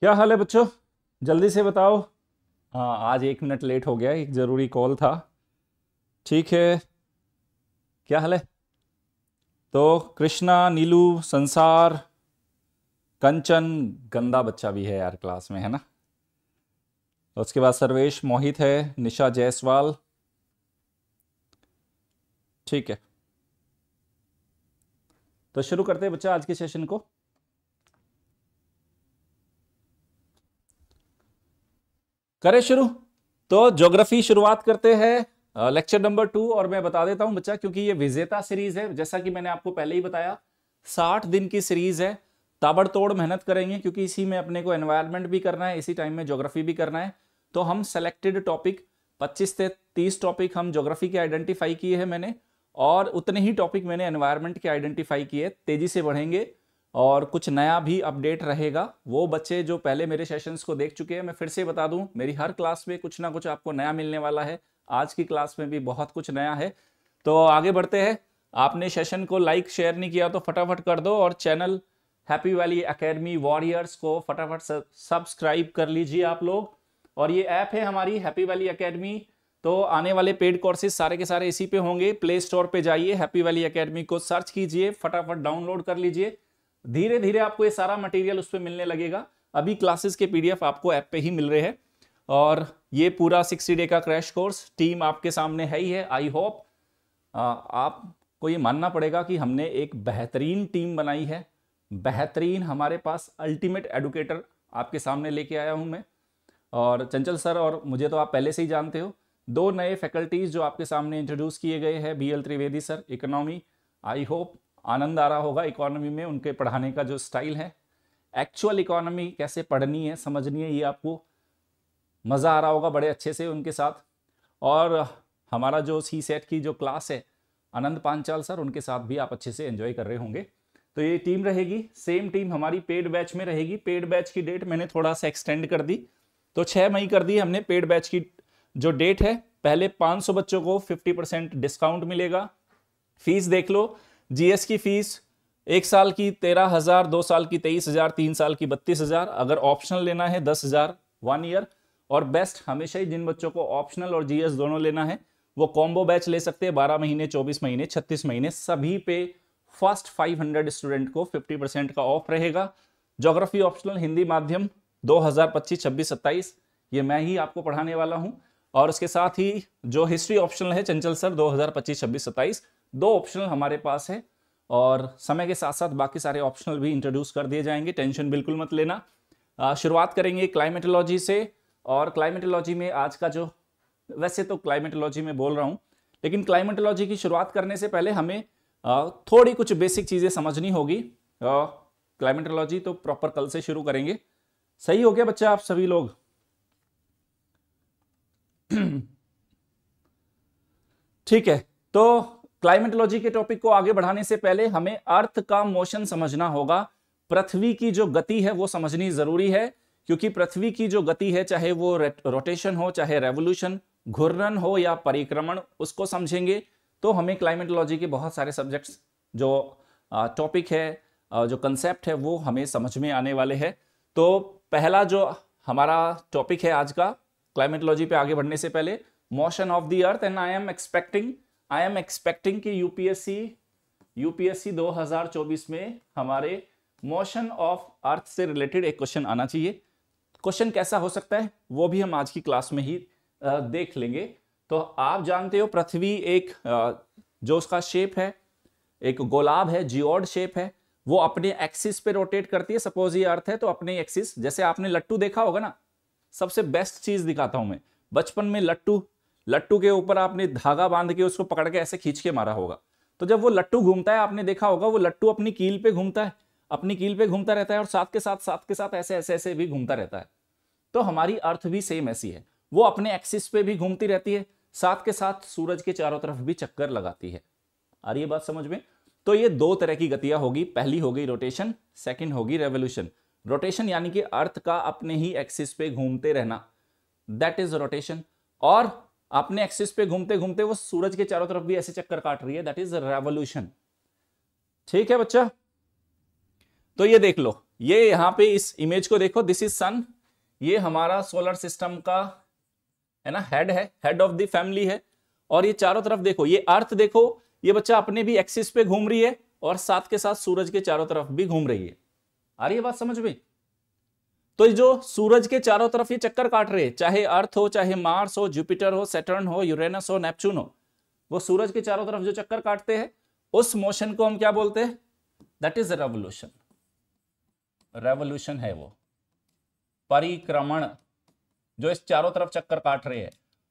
क्या हाल है बच्चों, जल्दी से बताओ। हाँ, आज 1 मिनट लेट हो गया, एक ज़रूरी कॉल था। ठीक है, क्या हाल है? तो कृष्णा, नीलू, संसार, कंचन, गंदा बच्चा भी है यार क्लास में, है ना। उसके बाद सर्वेश, मोहित है, निशा जायसवाल। ठीक है, तो शुरू करते हैं बच्चा आज के सेशन को। करें शुरू। तो ज्योग्राफी शुरुआत करते हैं लेक्चर नंबर 2। और मैं बता देता हूं बच्चा, क्योंकि ये विजेता सीरीज है, जैसा कि मैंने आपको पहले ही बताया, 60 दिन की सीरीज है। ताबड़तोड़ मेहनत करेंगे क्योंकि इसी में अपने को एनवायरनमेंट भी करना है, इसी टाइम में ज्योग्राफी भी करना है। तो हम सेलेक्टेड टॉपिक 25 से 30 टॉपिक हम ज्योग्राफी के आइडेंटिफाई किए हैं मैंने, और उतने ही टॉपिक मैंने एनवायरनमेंट के आइडेंटिफाई किए। तेजी से बढ़ेंगे और कुछ नया भी अपडेट रहेगा। वो बच्चे जो पहले मेरे सेशंस को देख चुके हैं, मैं फिर से बता दूं, मेरी हर क्लास में कुछ ना कुछ आपको नया मिलने वाला है। आज की क्लास में भी बहुत कुछ नया है। तो आगे बढ़ते हैं। आपने सेशन को लाइक शेयर नहीं किया तो फटाफट कर दो, और channel happy valley academy warriors को फटाफट सब्सक्राइब कर लीजिए आप लोग। और ये ऐप है हमारी हैप्पी वैली एकेडमी, तो आने वाले पेड कोर्सेज सारे के सारे इसी पे होंगे। प्ले स्टोर पे जाइए, हैप्पी वैली एकेडमी को सर्च कीजिए, फटाफट डाउनलोड कर लीजिए। धीरे धीरे आपको ये सारा मटेरियल उस पर मिलने लगेगा। अभी क्लासेस के पीडीएफ आपको ऐप पे ही मिल रहे हैं। और ये पूरा 60 डे का क्रैश कोर्स टीम आपके सामने है ही है। आई होप आपको ये मानना पड़ेगा कि हमने एक बेहतरीन टीम बनाई है, बेहतरीन हमारे पास अल्टीमेट एडुकेटर आपके सामने लेके आया हूँ मैं। और चंचल सर और मुझे तो आप पहले से ही जानते हो। 2 नए फैकल्टीज़ जो आपके सामने इंट्रोड्यूस किए गए हैं, BL Trivedi sir economy, I hope आनंद आ रहा होगा इकोनॉमी में, उनके पढ़ाने का जो स्टाइल है, एक्चुअल इकोनॉमी कैसे पढ़नी है समझनी है, ये आपको मज़ा आ रहा होगा बड़े अच्छे से उनके साथ। और हमारा जो CSET की जो क्लास है, आनंद पांचाल सर, उनके साथ भी आप अच्छे से एंजॉय कर रहे होंगे। तो ये टीम रहेगी, सेम टीम हमारी पेड बैच में रहेगी। पेड बैच की डेट मैंने थोड़ा सा एक्सटेंड कर दी, तो 6 मई कर दी हमने पेड बैच की जो डेट है। पहले 500 बच्चों को 50% डिस्काउंट मिलेगा। फीस देख लो, जीएस की फीस 1 साल की 13,000, 2 साल की 23,000, 3 साल की 32,000, अगर ऑप्शनल लेना है 10,000 1 ईयर। और बेस्ट हमेशा ही जिन बच्चों को ऑप्शनल और जीएस दोनों लेना है वो कॉम्बो बैच ले सकते हैं। 12 महीने, 24 महीने, 36 महीने, सभी पे फर्स्ट 500 स्टूडेंट को 50% का ऑफ रहेगा। ज्योग्राफी ऑप्शनल, हिंदी माध्यम 2025, 26, 27 ये मैं ही आपको पढ़ाने वाला हूँ। और उसके साथ ही जो हिस्ट्री ऑप्शनल है, चंचल सर 2025, 26, 27 2 ऑप्शनल हमारे पास है। और समय के साथ साथ बाकी सारे ऑप्शनल भी इंट्रोड्यूस कर दिए जाएंगे, टेंशन बिल्कुल मत लेना। शुरुआत करेंगे क्लाइमेटोलॉजी से। और क्लाइमेटोलॉजी में आज का जो, वैसे तो क्लाइमेटोलॉजी में बोल रहा हूँ, लेकिन क्लाइमेटोलॉजी की शुरुआत करने से पहले हमें थोड़ी कुछ बेसिक चीज़ें समझनी होगी। क्लाइमेटोलॉजी तो प्रॉपर कल से शुरू करेंगे। सही हो गया बच्चा आप सभी लोग? ठीक है, तो क्लाइमेटोलॉजी के टॉपिक को आगे बढ़ाने से पहले हमें अर्थ का मोशन समझना होगा। पृथ्वी की जो गति है वो समझनी जरूरी है, क्योंकि पृथ्वी की जो गति है, चाहे वो रोटेशन हो, चाहे रेवोल्यूशन, घूर्णन हो या परिक्रमण, उसको समझेंगे तो हमें क्लाइमेटोलॉजी के बहुत सारे सब्जेक्ट्स जो टॉपिक है, जो कंसेप्ट है, वो हमें समझ में आने वाले हैं। तो पहला जो हमारा टॉपिक है आज का, क्लाइमेटोलॉजी पे आगे बढ़ने से पहले, motion of the earth. And I am expecting कि यूपीएससी 2024 में हमारे मोशन ऑफ अर्थ से रिलेटेड एक क्वेश्चन आना चाहिए। क्वेश्चन कैसा हो सकता है वो भी हम आज की क्लास में ही देख लेंगे। तो आप जानते हो पृथ्वी एक जो उसका शेप है, एक गोलाब है, जियोड शेप है, वो अपने एक्सिस पे रोटेट करती है। सपोज ये अर्थ है तो अपने एक्सिस, जैसे आपने लट्टू देखा होगा ना, सबसे बेस्ट चीज दिखाता हूं मैं, बचपन में लट्टू के ऊपर आपने धागा बांध के उसको पकड़ के ऐसे खींच के मारा होगा, तो जब वो लट्टू घूमता है, आपने देखा होगा, वो लट्टू अपनी कील पे घूमता है, अपनी कील पे घूमता रहता है, और साथ के साथ ऐसे ऐसे ऐसे भी घूमता रहता है। तो हमारी अर्थ भी सेम ऐसी है, वो अपने एक्सिस पे भी घूमती रहती है, साथ के साथ सूरज के चारों तरफ भी चक्कर लगाती है। आ रही है बात समझ में? तो ये 2 तरह की गतियां होगी, पहली होगी रोटेशन, सेकेंड होगी रेवोल्यूशन। रोटेशन यानी कि अर्थ का अपने ही एक्सिस पे घूमते रहना, दैट इज रोटेशन। और अपने एक्सिस पे घूमते घूमते वो सूरज के चारों तरफ भी ऐसे चक्कर काट रही है, दैट इज रेवोल्यूशन। ठीक है बच्चा? तो ये देख लो, ये यहाँ पे इस इमेज को देखो, दिस इज सन, ये हमारा सोलर सिस्टम का है ना हेड है, हेड ऑफ द फैमिली है। और ये चारों तरफ देखो, ये अर्थ देखो, ये बच्चा अपने भी एक्सिस पे घूम रही है और साथ के साथ सूरज के चारों तरफ भी घूम रही है। आ रही है बात समझ में? तो जो सूरज के चारों तरफ ये चक्कर काट रहे, चाहे अर्थ हो, चाहे मार्स हो, जुपिटर हो, सैटर्न हो, यूरेनस हो, नेपच्यून हो, वो सूरज के चारों तरफ जो चक्कर काटते हैं उस मोशन को हम क्या बोलते हैं? That is revolution. रेवोल्यूशन है वो परिक्रमण, जो इस चारों तरफ चक्कर काट रहे हैं।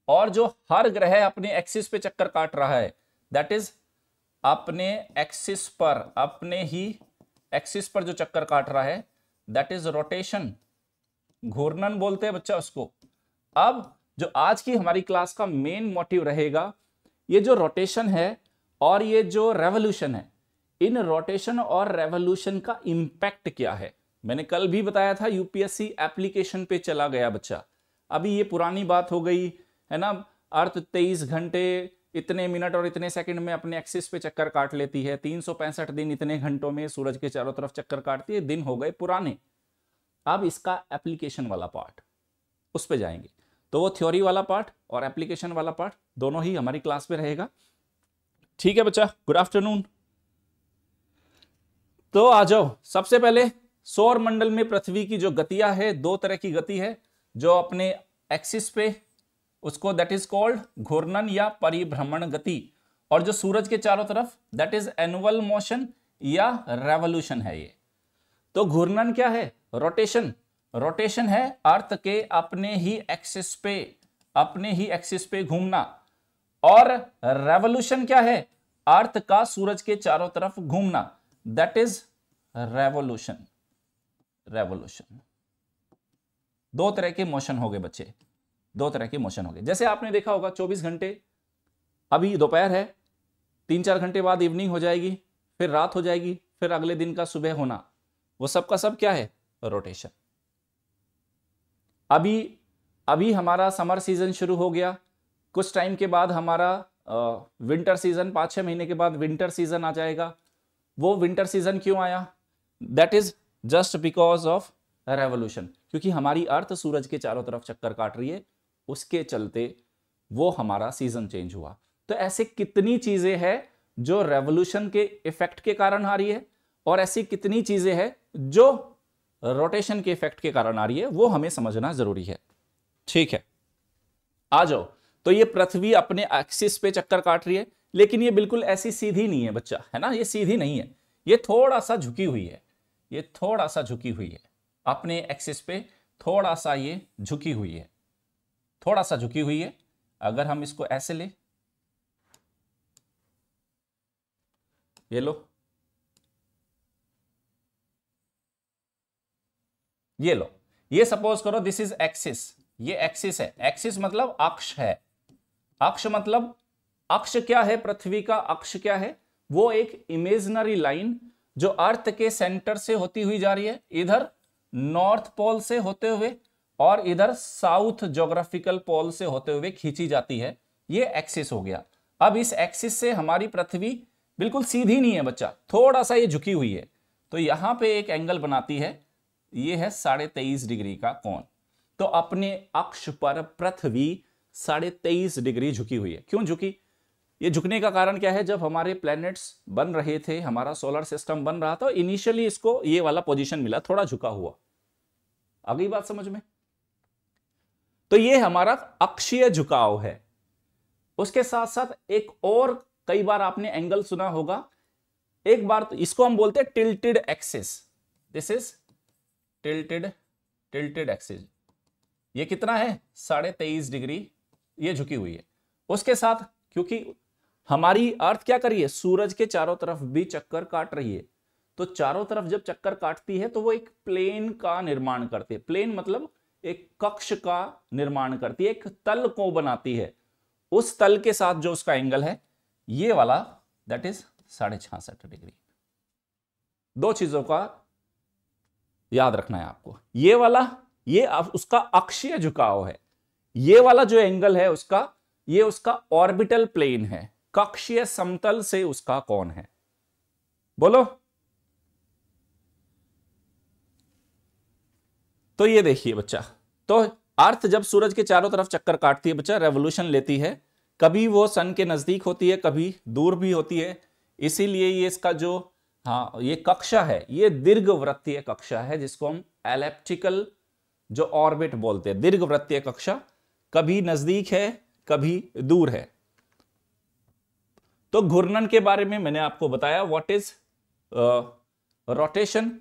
और जो हर ग्रह अपने एक्सिस पे चक्कर काट रहा है, दैट इज अपने एक्सिस पर, अपने ही एक्सिस पर जो चक्कर काट रहा है, दैट इज रोटेशन, घूर्णन बोलते हैं बच्चा उसको। अब जो आज की हमारी क्लास का मेन मोटिव रहेगा, ये जो रोटेशन है और ये जो रेवोल्यूशन है, इन रोटेशन और रेवोल्यूशन का इम्पैक्ट क्या है। मैंने कल भी बताया था, यूपीएससी एप्लीकेशन पे चला गया बच्चा, अभी ये पुरानी बात हो गई है ना। अर्थ 23 घंटे इतने मिनट और इतने सेकंड में अपने एक्सिस पे चक्कर काट लेती है, 365 दिन इतने घंटों में सूरज के चारों तरफ चक्कर काटती है, दिन हो गए पुराने। अब इसका एप्लीकेशन वाला पार्ट, उस पर जाएंगे। तो वो थ्योरी वाला पार्ट और एप्लीकेशन वाला पार्ट दोनों ही हमारी क्लास में रहेगा। ठीक है बच्चा, गुड आफ्टरनून। तो आ जाओ, सबसे पहले सौर मंडल में पृथ्वी की जो गतियां है, दो तरह की गति है, जो अपने एक्सिस पे, उसको दैट इज कॉल्ड घूर्णन या परिभ्रमण गति, और जो सूरज के चारों तरफ, दैट इज एनुअल मोशन या रेवोल्यूशन है ये। तो घूर्णन क्या है? रोटेशन। रोटेशन है अर्थ के अपने ही एक्सिस पे, अपने ही एक्सिस पे घूमना। और रेवोल्यूशन क्या है? अर्थ का सूरज के चारों तरफ घूमना, दैट इज रेवोल्यूशन। रेवोल्यूशन, दो तरह के मोशन हो गए बच्चे, दो तरह के मोशन हो गए। जैसे आपने देखा होगा 24 घंटे, अभी दोपहर है, 3-4 घंटे बाद इवनिंग हो जाएगी, फिर रात हो जाएगी, फिर अगले दिन का सुबह होना, वो सब का सब क्या है? रोटेशन। अभी अभी हमारा समर सीजन शुरू हो गया, कुछ टाइम के बाद हमारा विंटर सीजन, 5-6 महीने के बाद विंटर सीजन आ जाएगा। वो विंटर सीजन क्यों आया? That is just because of revolution, क्योंकि हमारी अर्थ सूरज के चारों तरफ चक्कर काट रही है, उसके चलते वो हमारा सीजन चेंज हुआ। तो ऐसे कितनी चीजें हैं जो रेवोल्यूशन के इफेक्ट के कारण आ रही है, और ऐसी कितनी चीजें हैं जो रोटेशन के इफेक्ट के कारण आ रही है, वो हमें समझना जरूरी है। ठीक है, आ जाओ। तो ये पृथ्वी अपने एक्सिस पे चक्कर काट रही है, लेकिन ये बिल्कुल ऐसी सीधी नहीं है बच्चा, है ना, ये सीधी नहीं है, ये थोड़ा सा झुकी हुई है, ये थोड़ा सा झुकी हुई है अपने एक्सिस पे, थोड़ा सा ये झुकी हुई है, थोड़ा सा झुकी हुई है। अगर हम इसको ऐसे ले, ये लो, ये लो, ये सपोज करो दिस इज एक्सिस, ये एक्सिस है, एक्सिस मतलब अक्ष है। अक्ष मतलब, अक्ष क्या है? पृथ्वी का अक्ष क्या है? वो एक इमेजिनरी लाइन जो अर्थ के सेंटर से होती हुई जा रही है, इधर नॉर्थ पोल से होते हुए और इधर साउथ ज्योग्राफिकल पोल से होते हुए खींची जाती है, ये एक्सिस हो गया। अब इस एक्सिस से हमारी पृथ्वी बिल्कुल सीधी नहीं है बच्चा, थोड़ा सा ये झुकी हुई है। तो यहाँ पे एक एंगल बनाती है, ये है 23.5 डिग्री का कोण। तो अपने अक्ष पर पृथ्वी 23.5 डिग्री झुकी हुई है। क्यों झुकी? ये झुकने का कारण क्या है? जब हमारे प्लैनेट्स बन रहे थे, हमारा सोलर सिस्टम बन रहा था, इनिशियली इसको ये वाला पोजिशन मिला, थोड़ा झुका हुआ। अगली बात समझ में? तो ये हमारा अक्षीय झुकाव है। उसके साथ साथ एक और, कई बार आपने एंगल सुना होगा, एक बार तो इसको हम बोलते हैं tilted axis. This is tilted axis. ये कितना है? 23.5 डिग्री ये झुकी हुई है। उसके साथ, क्योंकि हमारी अर्थ क्या कर रही है? सूरज के चारों तरफ भी चक्कर काट रही है। तो चारों तरफ जब चक्कर काटती है तो वो एक प्लेन का निर्माण करती है। प्लेन मतलब एक कक्ष का निर्माण करती है, एक तल को बनाती है। उस तल के साथ जो उसका एंगल है, ये वाला, दैट इज 66.5 डिग्री। दो चीजों का याद रखना है आपको। ये वाला, ये उसका अक्षीय झुकाव है। ये वाला जो एंगल है उसका, ये उसका ऑर्बिटल प्लेन है, कक्षीय समतल से उसका कोण है। बोलो तो ये देखिए बच्चा, तो अर्थ जब सूरज के चारों तरफ चक्कर काटती है बच्चा, रेवोल्यूशन लेती है, कभी वो सन के नजदीक होती है, कभी दूर भी होती है, इसीलिए ये इसका जो ये कक्षा है, ये दीर्घवृत्तीय कक्षा है, जिसको हम एलिप्टिकल जो ऑर्बिट बोलते हैं, दीर्घवृत्तीय कक्षा, कभी नजदीक है कभी दूर है। तो घूर्णन के बारे में मैंने आपको बताया, व्हाट इज रोटेशन।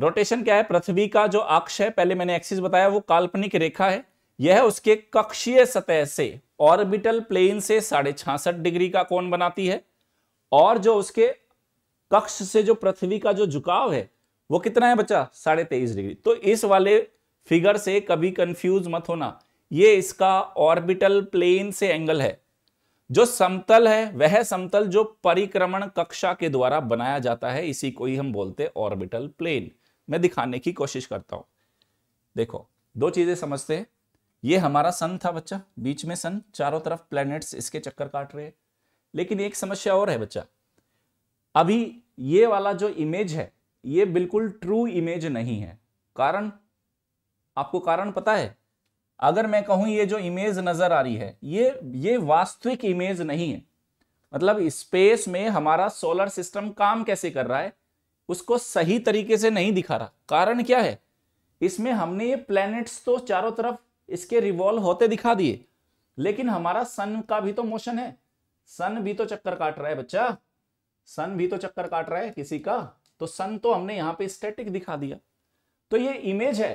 रोटेशन क्या है? पृथ्वी का जो अक्ष है, पहले मैंने एक्सिस बताया, वो काल्पनिक रेखा है, यह उसके कक्षीय सतह से ऑर्बिटल प्लेन से 66.5 डिग्री का कोण बनाती है, और जो उसके कक्ष से जो पृथ्वी का जो झुकाव है वो कितना है बच्चा? 23.5 डिग्री। तो इस वाले फिगर से कभी कंफ्यूज मत होना, ये इसका ऑर्बिटल प्लेन से एंगल है। जो समतल है वह समतल जो परिक्रमण कक्षा के द्वारा बनाया जाता है, इसी को ही हम बोलते हैं ऑर्बिटल प्लेन। मैं दिखाने की कोशिश करता हूं, देखो दो चीजें समझते हैं। ये हमारा सन था बच्चा, बीच में सन, चारों तरफ प्लैनेट्स इसके चक्कर काट रहे हैं। लेकिन एक समस्या और है बच्चा, अभी ये वाला जो इमेज है ये बिल्कुल ट्रू इमेज नहीं है। कारण आपको कारण पता है? अगर मैं कहूं ये जो इमेज नजर आ रही है ये वास्तविक इमेज नहीं है। मतलब स्पेस में हमारा सोलर सिस्टम काम कैसे कर रहा है उसको सही तरीके से नहीं दिखा रहा। कारण क्या है? इसमें हमने ये प्लैनेट्स तो चारों तरफ इसके रिवॉल्व होते दिखा दिए, लेकिन हमारा सन का भी तो मोशन है, सन भी तो चक्कर काट रहा है बच्चा, सन भी तो चक्कर काट रहा है किसी का। तो सन तो हमने यहाँ पे स्टैटिक दिखा दिया। तो ये इमेज है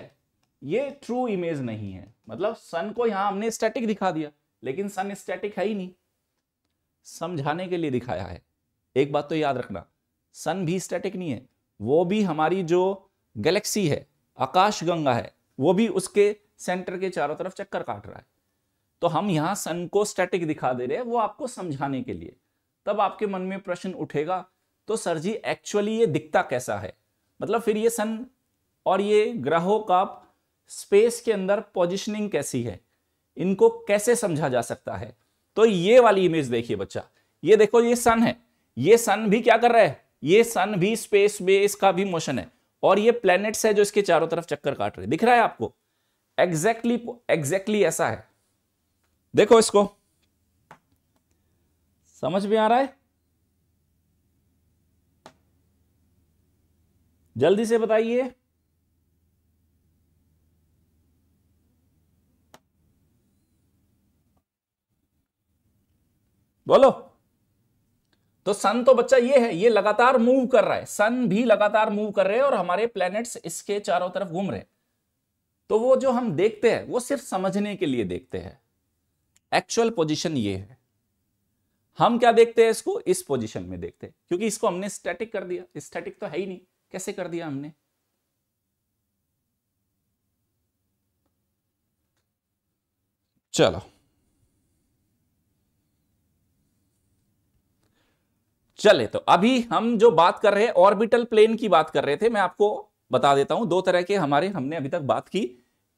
ये ट्रू इमेज नहीं है। मतलब सन को यहाँ हमने स्टैटिक दिखा दिया, लेकिन सन स्टैटिक है ही नहीं, समझाने के लिए दिखाया है। एक बात तो याद रखना, सन भी स्टैटिक नहीं है, वो भी हमारी जो गैलेक्सी है, आकाशगंगा है, वो भी उसके सेंटर के चारों तरफ चक्कर काट रहा है। तो हम यहाँ सन को स्टैटिक दिखा दे रहे हैं, वो आपको समझाने के लिए। तब आपके मन में प्रश्न उठेगा, तो सर जी एक्चुअली ये दिखता कैसा है? मतलब फिर ये सन और ये ग्रहों का स्पेस के अंदर पोजिशनिंग कैसी है, इनको कैसे समझा जा सकता है? तो ये वाली इमेज देखिए बच्चा, ये देखो ये सन है, ये सन भी क्या कर रहा है? ये सन भी स्पेस में, इसका भी मोशन है, और ये प्लैनेट्स है जो इसके चारों तरफ चक्कर काट रहे। दिख रहा है आपको? एग्जैक्टली ऐसा है। देखो इसको, समझ में आ रहा है? जल्दी से बताइए। बोलो। तो सन तो बच्चा ये है, ये लगातार मूव कर रहा है, सन भी लगातार मूव कर रहे हैं और हमारे प्लैनेट्स इसके चारों तरफ घूम रहे हैं। तो वो जो हम देखते हैं वो सिर्फ समझने के लिए देखते हैं, एक्चुअल पोजीशन ये है। हम क्या देखते हैं? इसको इस पोजीशन में देखते हैं, क्योंकि इसको हमने स्टैटिक कर दिया, स्टैटिक तो है ही नहीं। कैसे कर दिया हमने? चलो चले, तो अभी हम जो बात कर रहे हैं ऑर्बिटल प्लेन की बात कर रहे थे। मैं आपको बता देता हूं, दो तरह के हमने अभी तक बात की।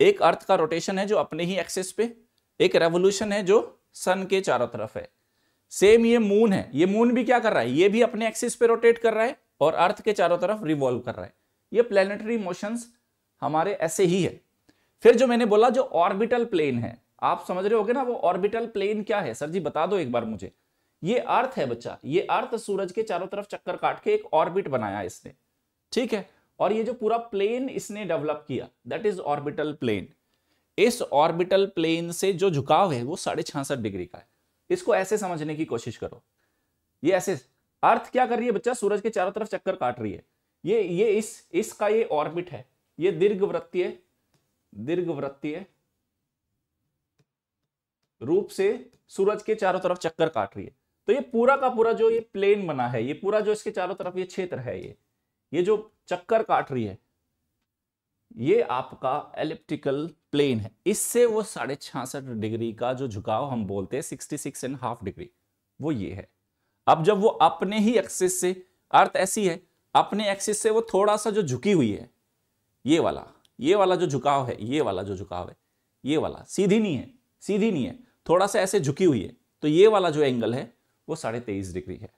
एक अर्थ का रोटेशन है जो अपने ही एक्सिस पे, एक रेवोल्यूशन है जो सन के चारों तरफ है। सेम ये मून है, ये मून भी क्या कर रहा है? ये भी अपने एक्सिस पे रोटेट कर रहा है और अर्थ के चारों तरफ रिवॉल्व कर रहा है। ये प्लेनेटरी मोशंस हमारे ऐसे ही है। फिर जो मैंने बोला जो ऑर्बिटल प्लेन है, आप समझ रहे होगे ना वो ऑर्बिटल प्लेन क्या है? सर जी बता दो एक बार मुझे। ये अर्थ है बच्चा, ये अर्थ सूरज के चारों तरफ चक्कर काट के एक ऑर्बिट बनाया इसने, ठीक है? और ये जो पूरा प्लेन इसने डेवलप किया, दैट इज ऑर्बिटल प्लेन। इस ऑर्बिटल प्लेन से जो झुकाव है वो 66.5 डिग्री का है। इसको ऐसे समझने की कोशिश करो, ये ऐसे। अर्थ क्या कर रही है बच्चा? सूरज के चारों तरफ चक्कर काट रही है। ये इसका ये ऑर्बिट है, ये दीर्घवृत्तीय रूप से सूरज के चारों तरफ चक्कर काट रही है। तो ये पूरा का पूरा जो ये प्लेन बना है, ये पूरा जो इसके चारों तरफ ये क्षेत्र है, ये जो चक्कर काट रही है, ये आपका एलिप्टिकल प्लेन है। इससे वो 66.5 डिग्री का जो झुकाव हम बोलते हैं, 66.5 डिग्री, वो ये है। अब जब वो अपने ही एक्सिस से, अर्थ ऐसी है, अपने एक्सिस से वो थोड़ा सा जो झुकी हुई है, ये वाला जो झुकाव है, ये वाला सीधी नहीं है, थोड़ा सा ऐसे झुकी हुई है। तो ये वाला जो एंगल है वो 23.5 डिग्री है।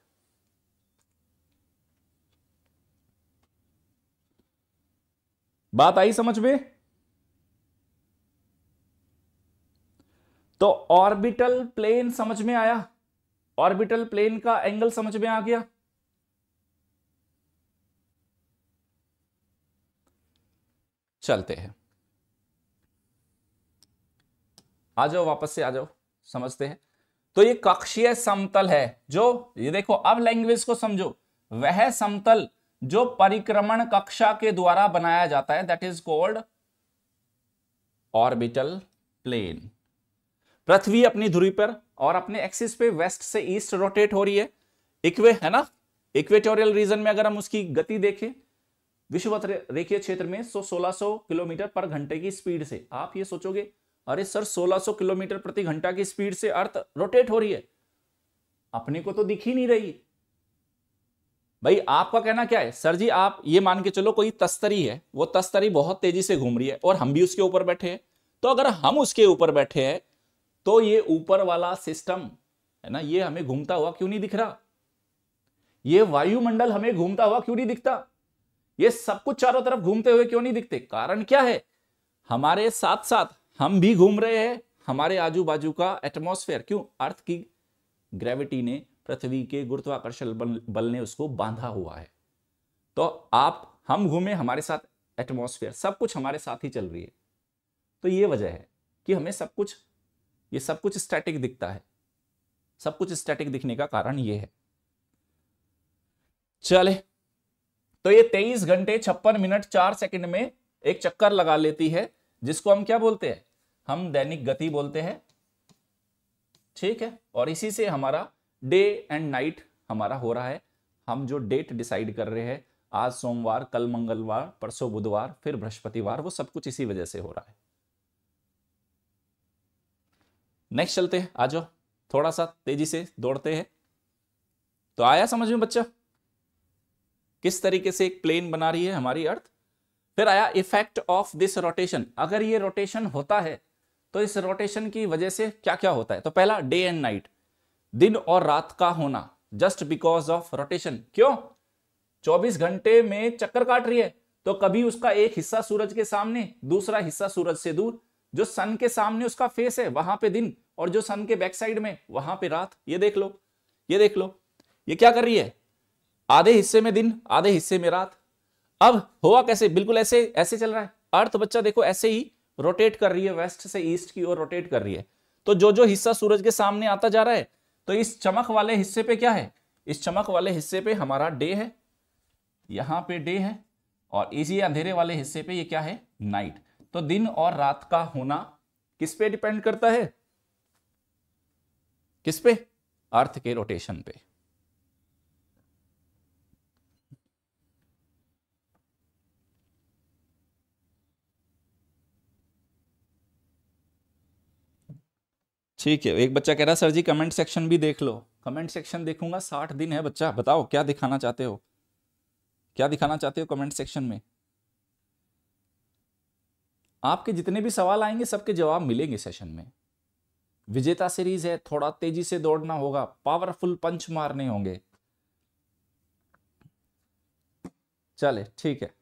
बात आई समझ में? तो ऑर्बिटल प्लेन समझ में आया, ऑर्बिटल प्लेन का एंगल समझ में आ गया। चलते हैं, आ जाओ वापस से आ जाओ, समझते हैं। तो ये कक्षीय समतल है जो, ये देखो अब लैंग्वेज को समझो, वह समतल जो परिक्रमण कक्षा के द्वारा बनाया जाता है that is called orbital plane. पृथ्वी अपनी धुरी पर और अपने एक्सिस पे वेस्ट से ईस्ट रोटेट हो रही है, इक्वे है ना, इक्वेटोरियल रीजन में अगर हम उसकी गति देखें विषुवत रेखीय क्षेत्र में, सो 1600 किलोमीटर पर घंटे की स्पीड से। आप ये सोचोगे अरे सर 1600 किलोमीटर प्रति घंटा की स्पीड से अर्थ रोटेट हो रही है, अपने को तो दिख ही नहीं रही। भाई आपका कहना क्या है सर जी, आप ये मान के चलो कोई तस्तरी है, वो तस्तरी बहुत तेजी से घूम रही है और हम भी उसके ऊपर बैठे हैं, तो अगर हम उसके ऊपर बैठे हैं तो ये ऊपर वाला सिस्टम है ना, ये हमें घूमता हुआ क्यों नहीं दिख रहा, ये वायुमंडल हमें घूमता हुआ क्यों नहीं दिखता, ये सब कुछ चारों तरफ घूमते हुए क्यों नहीं दिखते? कारण क्या है, हमारे साथ साथ हम भी घूम रहे हैं, हमारे आजू बाजू का एटमॉस्फेयर, क्यों, अर्थ की ग्रेविटी ने, पृथ्वी के गुरुत्वाकर्षण बल ने उसको बांधा हुआ है। तो आप, हम घूमे, हमारे साथ एटमॉस्फेयर, सब कुछ हमारे साथ ही चल रही है। तो ये वजह है कि हमें सब कुछ, ये सब कुछ स्टैटिक दिखता है, सब कुछ स्टैटिक दिखने का कारण ये है। चले, तो ये 23 घंटे 56 मिनट 4 सेकंड में एक चक्कर लगा लेती है, जिसको हम क्या बोलते हैं, हम दैनिक गति बोलते हैं, ठीक है। और इसी से हमारा डे एंड नाइट हमारा हो रहा है। हम जो डेट डिसाइड कर रहे हैं, आज सोमवार, कल मंगलवार, परसों बुधवार, फिर बृहस्पतिवार, वो सब कुछ इसी वजह से हो रहा है। नेक्स्ट चलते हैं, आ जाओ, थोड़ा सा तेजी से दौड़ते हैं। तो आया समझ में बच्चा किस तरीके से एक प्लेन बना रही है हमारी अर्थ। फिर आया इफेक्ट ऑफ दिस रोटेशन, अगर ये रोटेशन होता है तो इस रोटेशन की वजह से क्या क्या होता है। तो पहला डे एंड नाइट, दिन और रात का होना जस्ट बिकॉज ऑफ रोटेशन। क्यों, 24 घंटे में चक्कर काट रही है, तो कभी उसका एक हिस्सा सूरज के सामने, दूसरा हिस्सा सूरज से दूर। जो सन के सामने उसका फेस है वहां पे दिन, और जो सन के बैक साइड में वहां पे रात। ये देख लो, ये देख लो, ये क्या कर रही है, आधे हिस्से में दिन आधे हिस्से में रात। अब हुआ कैसे, बिल्कुल ऐसे ऐसे चल रहा है अर्थ बच्चा, देखो ऐसे ही रोटेट कर रही है, वेस्ट से ईस्ट की ओर रोटेट कर रही है। तो जो जो हिस्सा सूरज के सामने आता जा रहा है, तो इस चमक वाले हिस्से पे क्या है, इस चमक वाले हिस्से पे हमारा डे है, यहाँ पे डे है, और इसी अंधेरे वाले हिस्से पे ये क्या है, नाइट। तो दिन और रात का होना किस पे डिपेंड करता है, किस पे, अर्थ के रोटेशन पे। ठीक है, एक बच्चा कह रहा सर जी कमेंट सेक्शन भी देख लो। कमेंट सेक्शन देखूंगा, 60 दिन है बच्चा, बताओ क्या दिखाना चाहते हो, क्या दिखाना चाहते हो कमेंट सेक्शन में। आपके जितने भी सवाल आएंगे सबके जवाब मिलेंगे सेशन में। विजेता सीरीज है, थोड़ा तेजी से दौड़ना होगा, पावरफुल पंच मारने होंगे। चले ठीक है,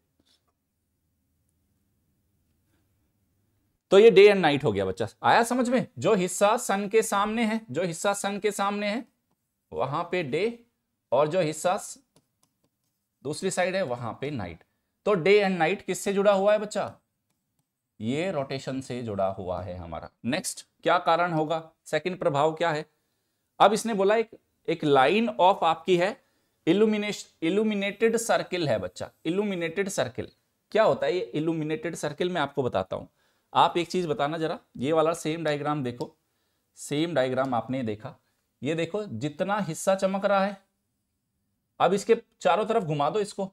तो ये डे एंड नाइट हो गया बच्चा, आया समझ में। जो हिस्सा सन के सामने है, जो हिस्सा सन के सामने है वहां पे डे, और जो हिस्सा दूसरी साइड है वहां पे नाइट। तो डे एंड नाइट किससे जुड़ा हुआ है बच्चा, ये रोटेशन से जुड़ा हुआ है हमारा। नेक्स्ट क्या कारण होगा, सेकंड प्रभाव क्या है। अब इसने बोला एक लाइन ऑफ आपकी है इल्यूमिनेटेड सर्किल है बच्चा, इल्यूमिनेटेड सर्किल। क्या होता है ये इल्यूमिनेटेड सर्किल, मैं आपको बताता हूं। आप एक चीज बताना जरा, ये वाला सेम डायग्राम देखो, सेम डायग्राम आपने देखा, ये देखो जितना हिस्सा चमक रहा है, अब इसके चारों तरफ घुमा दो इसको,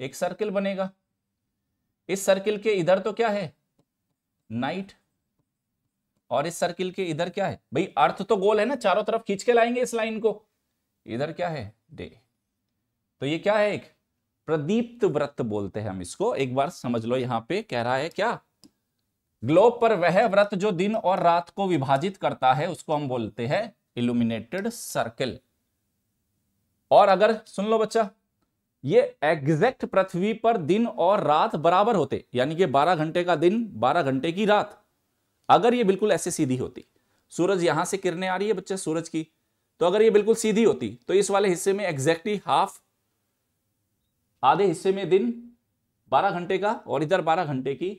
एक सर्किल बनेगा। इस सर्किल के इधर तो क्या है, नाइट, और इस सर्किल के इधर क्या है, भाई अर्थ तो गोल है ना, चारों तरफ खींच के लाएंगे इस लाइन को, इधर क्या है, डे। तो ये क्या है, एक प्रदीप्त वृत्त बोलते हैं हम इसको। एक बार समझ लो, यहाँ पे कह रहा है क्या, ग्लोब पर वह व्रत जो दिन और रात को विभाजित करता है उसको हम बोलते हैं इल्यूमिनेटेड सर्किल। और अगर सुन लो बच्चा, ये एग्जैक्ट पृथ्वी पर दिन और रात बराबर होते, यानी कि 12 घंटे का दिन 12 घंटे की रात, अगर ये बिल्कुल ऐसे सीधी होती सूरज यहां से किरणें आ रही है बच्चा सूरज की, तो अगर ये बिल्कुल सीधी होती तो इस वाले हिस्से में एग्जैक्टली हाफ, आधे हिस्से में दिन 12 घंटे का और इधर 12 घंटे की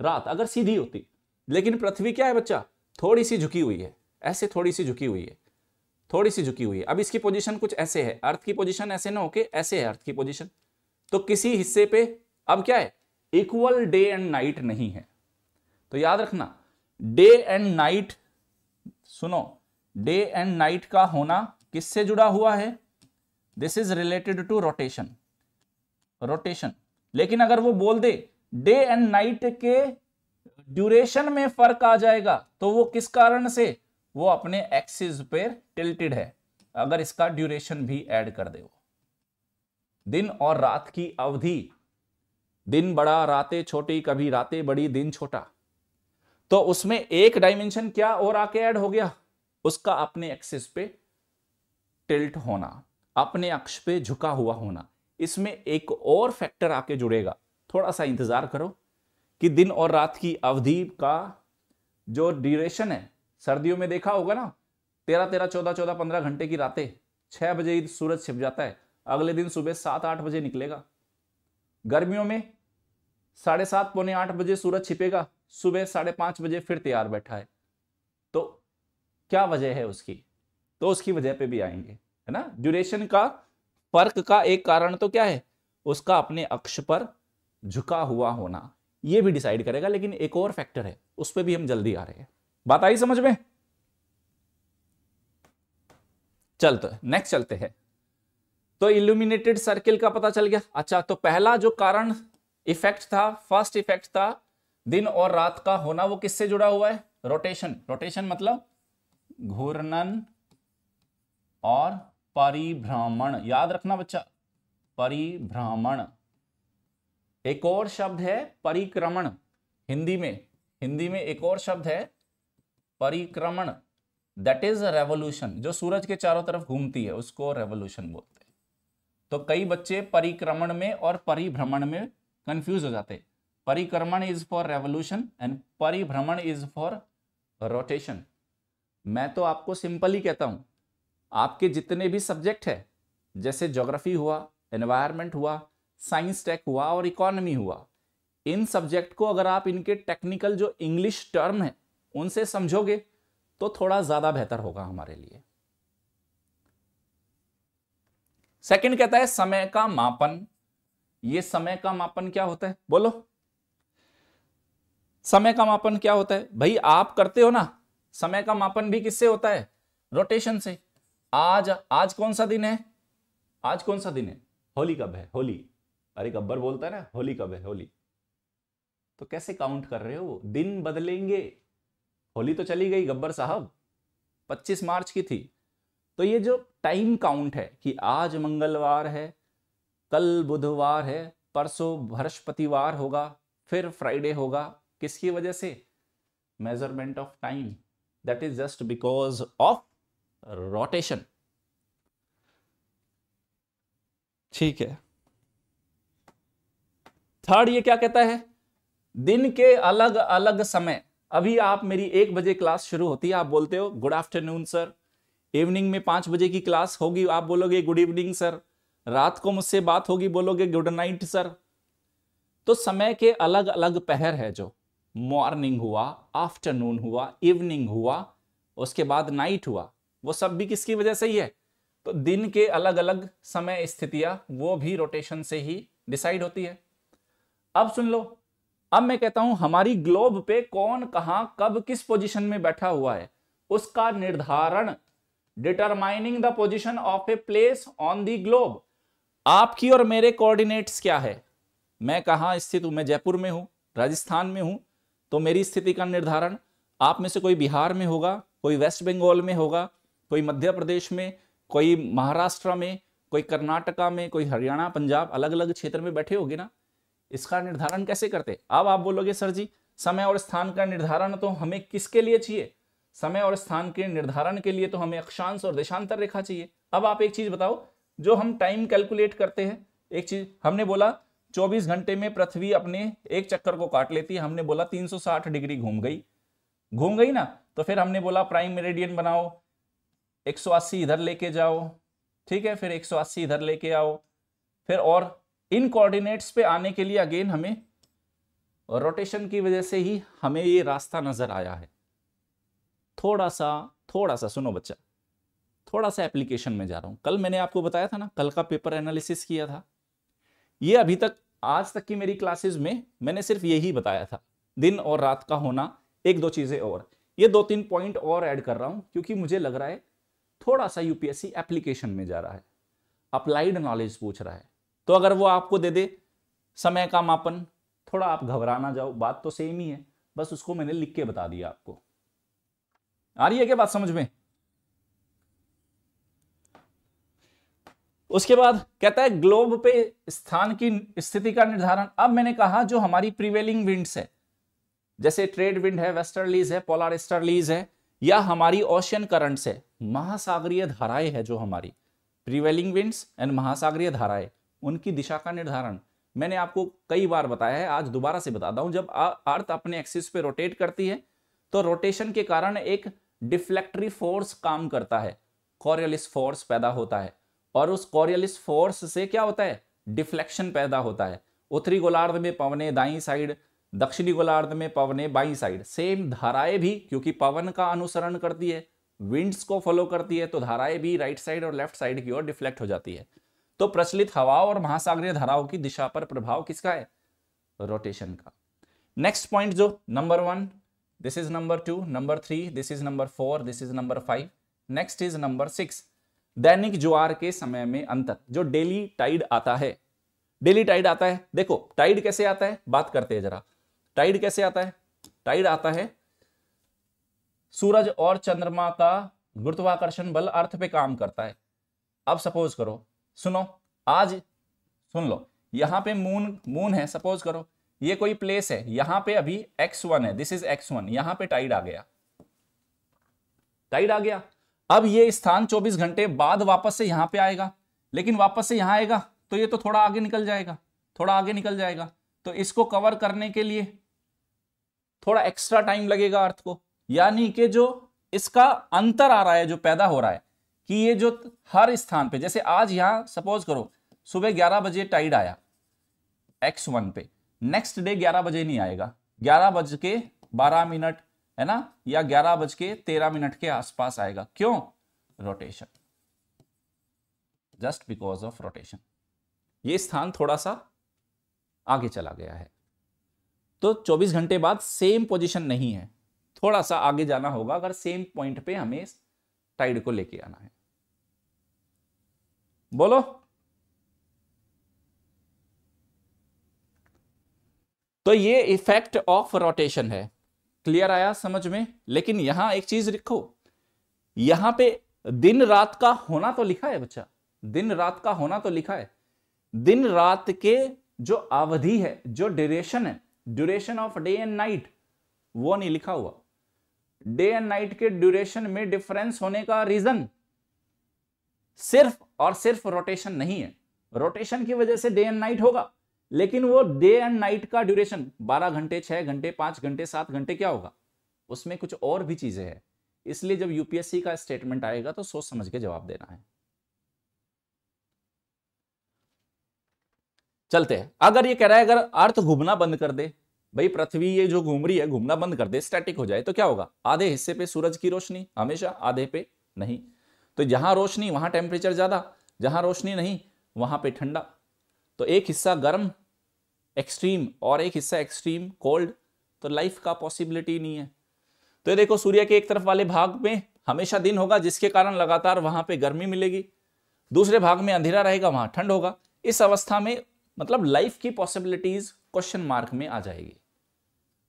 रात, अगर सीधी होती। लेकिन पृथ्वी क्या है बच्चा, थोड़ी सी झुकी हुई है, ऐसे थोड़ी सी झुकी हुई है, थोड़ी सी झुकी हुई है। अब इसकी पोजीशन कुछ ऐसे है, अर्थ की पोजीशन ऐसे ना होके ऐसे है अर्थ की पोजीशन, तो किसी हिस्से पे अब क्या है इक्वल डे एंड नाइट नहीं है। तो याद रखना डे एंड नाइट, सुनो डे एंड नाइट का होना किससे जुड़ा हुआ है, this is related to rotation, rotation. लेकिन अगर वो बोल दे डे एंड नाइट के ड्यूरेशन में फर्क आ जाएगा, तो वो किस कारण से, वो अपने एक्सिस पे टिल्टेड है, अगर इसका ड्यूरेशन भी ऐड कर दे। दिन और रात की अवधि, दिन बड़ा रातें छोटी, कभी रातें बड़ी दिन छोटा, तो उसमें एक डायमेंशन क्या और आके ऐड हो गया, उसका अपने एक्सिस पे टिल्ट होना, अपने अक्ष पे झुका हुआ होना। इसमें एक और फैक्टर आके जुड़ेगा, थोड़ा सा इंतजार करो कि दिन और रात की अवधि का जो ड्यूरेशन है, सर्दियों में देखा होगा ना 13-13, 14-14, 15 घंटे की रातें, 6 बजे सूरज छिप जाता है, अगले दिन सुबह 7-8 बजे निकलेगा। गर्मियों में 7:30, 7:45 बजे सूरज छिपेगा, सुबह 5:30 बजे फिर तैयार बैठा है। तो क्या वजह है उसकी, तो उसकी वजह पे भी आएंगे, है ना। ड्यूरेशन का फर्क का एक कारण तो क्या है, उसका अपने अक्ष पर झुका हुआ होना, ये भी डिसाइड करेगा। लेकिन एक और फैक्टर है, उस पर भी हम जल्दी आ रहे हैं। बात आई समझ में, चलते नेक्स्ट चलते हैं। तो इल्यूमिनेटेड सर्किल का पता चल गया। अच्छा, तो पहला जो कारण इफेक्ट था, फर्स्ट इफेक्ट था दिन और रात का होना, वो किससे जुड़ा हुआ है, रोटेशन। रोटेशन मतलब घूर्णन और परिभ्रमण, याद रखना बच्चा, परिभ्रमण। एक और शब्द है परिक्रमण, हिंदी में, हिंदी में एक और शब्द है परिक्रमण, दैट इज रेवोल्यूशन। जो सूरज के चारों तरफ घूमती है उसको रेवोल्यूशन बोलते हैं। तो कई बच्चे परिक्रमण में और परिभ्रमण में कंफ्यूज हो जाते हैं। परिक्रमण इज फॉर रेवोल्यूशन एंड परिभ्रमण इज फॉर रोटेशन। मैं तो आपको सिंपल ही कहता हूं, आपके जितने भी सब्जेक्ट है, जैसे ज्योग्राफी हुआ, एनवायरमेंट हुआ, साइंस टेक हुआ और इकोनॉमी हुआ, इन सब्जेक्ट को अगर आप इनके टेक्निकल जो इंग्लिश टर्म है उनसे समझोगे तो थोड़ा ज्यादा बेहतर होगा हमारे लिए। सेकंड कहता है समय का मापन। ये समय का मापन क्या होता है, बोलो समय का मापन क्या होता है? भाई आप करते हो ना, समय का मापन भी किससे होता है, रोटेशन से। आज कौन सा दिन है, आज कौन सा दिन है, होली कब है, होली, अरे गब्बर बोलता है ना होली कब है, होली। तो कैसे काउंट कर रहे हो, दिन बदलेंगे। होली तो चली गई गब्बर साहब, 25 मार्च की थी। तो ये जो टाइम काउंट है कि आज मंगलवार है, कल बुधवार है, परसों बृहस्पतिवार होगा, फिर फ्राइडे होगा, किसकी वजह से, measurement of time, that is just because of rotation. ठीक है। थर्ड ये क्या कहता है, दिन के अलग अलग समय। अभी आप मेरी 1 बजे क्लास शुरू होती है, आप बोलते हो गुड आफ्टरनून सर। इवनिंग में 5 बजे की क्लास होगी, आप बोलोगे गुड इवनिंग सर। रात को मुझसे बात होगी, बोलोगे गुड नाइट सर। तो समय के अलग अलग पहर है, जो मॉर्निंग हुआ, आफ्टरनून हुआ, इवनिंग हुआ, उसके बाद नाइट हुआ, वो सब भी किसकी वजह से ही है। तो दिन के अलग अलग समय स्थितियां वो भी रोटेशन से ही डिसाइड होती है। अब सुन लो, अब मैं कहता हूं हमारी ग्लोब पे कौन कहां कब किस पोजीशन में बैठा हुआ है, उसका निर्धारण, determining the position of a place on the globe. आपकी और मेरे कोऑर्डिनेट्स क्या है, मैं कहां स्थित हूं, मैं जयपुर में हूं, राजस्थान में हूं, तो मेरी स्थिति का निर्धारण। आप में से कोई बिहार में होगा, कोई वेस्ट बंगाल में होगा, कोई मध्य प्रदेश में, कोई महाराष्ट्र में, कोई कर्नाटका में, कोई हरियाणा, पंजाब, अलग अलग क्षेत्र में बैठे होगे ना। इसका निर्धारण कैसे करते। अब आप बोलोगे सर जी समय और स्थान का निर्धारण तो हमें किसके लिए चाहिए, समय और स्थान के निर्धारण के लिए तो हमें अक्षांश और देशांतर रेखा चाहिए। अब आप एक चीज बताओ, जो हम टाइम कैलकुलेट करते हैं, एक चीज हमने बोला 24 घंटे में पृथ्वी अपने एक चक्कर को काट लेती है, हमने बोला 360 डिग्री घूम गई, घूम गई ना, तो फिर हमने बोला प्राइम मेरिडियन बनाओ, 180 इधर लेके जाओ, ठीक है, फिर 180 इधर लेके आओ, फिर और इन कोऑर्डिनेट्स पे आने के लिए अगेन हमें रोटेशन की वजह से ही हमें ये रास्ता नजर आया है। थोड़ा सा सुनो बच्चा, थोड़ा सा एप्लीकेशन में जा रहा हूं। कल मैंने आपको बताया था ना, कल का पेपर एनालिसिस किया था, ये अभी तक आज तक की मेरी क्लासेस में मैंने सिर्फ यही बताया था, दिन और रात का होना, एक दो चीजें और, ये 2-3 पॉइंट और ऐड कर रहा हूं क्योंकि मुझे लग रहा है थोड़ा सा यूपीएससी एप्लीकेशन में जा रहा है, अप्लाइड नॉलेज पूछ रहा है। तो अगर वो आपको दे दे समय का मापन, थोड़ा आप घबराना जाओ, बात तो सेम ही है, बस उसको मैंने लिख के बता दिया आपको। आ रही है क्या बात समझ में? उसके बाद कहता है ग्लोब पे स्थान की स्थिति का निर्धारण। अब मैंने कहा जो हमारी प्रिवेलिंग विंड्स है, जैसे ट्रेड विंड है, वेस्टर्लीज है, पोलर ईस्टर्लीज है, या हमारी ओशियन करंट्स है, महासागरीय धाराएं है जो हमारी प्रिवेलिंग विंड्स एंड महासागरीय धाराएं, उनकी दिशा का निर्धारण मैंने आपको कई बार बताया है, आज दोबारा से बताता हूं। जब अर्थ अपने एक्सिस पे रोटेट करती है तो रोटेशन के कारण एक डिफ्लेक्टरी फोर्स काम करता है, कोरियोलिस फोर्स पैदा होता है, और उस कोरियोलिस फोर्स से क्या होता है, डिफ्लेक्शन पैदा होता है। उत्तरी गोलार्ध में पवने दाईं साइड, दक्षिणी गोलार्ध में पवने बाईं साइड। सेम धाराएं भी, क्योंकि पवन का अनुसरण करती है, विंड्स को फॉलो करती है, तो धाराएं भी राइट साइड और लेफ्ट साइड की ओर डिफ्लेक्ट हो जाती है। तो प्रचलित हवा और महासागरीय धाराओं की दिशा पर प्रभाव किसका है, रोटेशन का। नेक्स्ट पॉइंट जो number 1, this is number 2, number 3, this is number 4, this is number 5, next is number 6, दैनिक ज्वार के समय में अंतर, जो डेली टाइड आता है। डेली टाइड आता है, देखो टाइड कैसे आता है, बात करते हैं जरा, टाइड कैसे आता है। टाइड आता है सूरज और चंद्रमा का गुरुत्वाकर्षण बल अर्थ पे काम करता है। अब सपोज करो, सुनो आज सुन लो, यहां पे मून है, सपोज करो ये कोई प्लेस है, यहां पे अभी x1 है, दिस इज x1, यहां पे टाइड आ गया, टाइड आ गया। अब ये स्थान 24 घंटे बाद वापस से यहां पे आएगा, लेकिन वापस से यहां आएगा तो ये तो थोड़ा आगे निकल जाएगा, थोड़ा आगे निकल जाएगा, तो इसको कवर करने के लिए थोड़ा एक्स्ट्रा टाइम लगेगा अर्थ को। यानी कि जो इसका अंतर आ रहा है, जो पैदा हो रहा है, कि ये जो हर स्थान पे, जैसे आज यहाँ सपोज करो सुबह 11 बजे टाइड आया x1 पे, नेक्स्ट डे 11 बजे नहीं आएगा, 11 बज के 12 मिनट है ना, या 11 बज के 13 मिनट के आसपास आएगा। क्यों? Rotation, just because of rotation ये स्थान थोड़ा सा आगे चला गया है, तो 24 घंटे बाद सेम पोजीशन नहीं है, थोड़ा सा आगे जाना होगा अगर सेम पॉइंट पे हमें टाइड को लेके आना है। बोलो, तो ये इफेक्ट ऑफ रोटेशन है। क्लियर आया समझ में? लेकिन यहां एक चीज लिखो, यहां पे दिन रात का होना तो लिखा है बच्चा, दिन रात का होना तो लिखा है, दिन रात के जो अवधि है, जो ड्यूरेशन है, duration of day and night, वो नहीं लिखा हुआ। डे एंड नाइट के ड्यूरेशन में डिफरेंस होने का रीजन सिर्फ और सिर्फ रोटेशन नहीं है। रोटेशन की वजह से डे एंड नाइट होगा, लेकिन वो डे एंड नाइट का ड्यूरेशन 12 घंटे, 6 घंटे, 5 घंटे, 7 घंटे क्या होगा, उसमें कुछ और भी चीजें हैं। इसलिए जब यूपीएससी का स्टेटमेंट आएगा तो सोच समझ के जवाब देना है। चलते हैं, अगर ये कह रहा है अगर अर्थ घूमना बंद कर दे, भाई पृथ्वी ये जो घूम रही है घूमना बंद कर दे, स्टैटिक हो जाए, तो क्या होगा, आधे हिस्से पे सूरज की रोशनी हमेशा, आधे पे नहीं, तो जहां रोशनी वहां टेम्परेचर ज्यादा, जहां रोशनी नहीं वहां पे ठंडा। तो एक हिस्सा गर्म एक्सट्रीम और एक हिस्सा एक्सट्रीम कोल्ड, तो लाइफ का पॉसिबिलिटी नहीं है। तो ये देखो सूर्य के एक तरफ वाले भाग में हमेशा दिन होगा, जिसके कारण लगातार वहां पे गर्मी मिलेगी, दूसरे भाग में अंधेरा रहेगा, वहां ठंड होगा। इस अवस्था में मतलब लाइफ की पॉसिबिलिटीज क्वेश्चन मार्क में आ जाएगी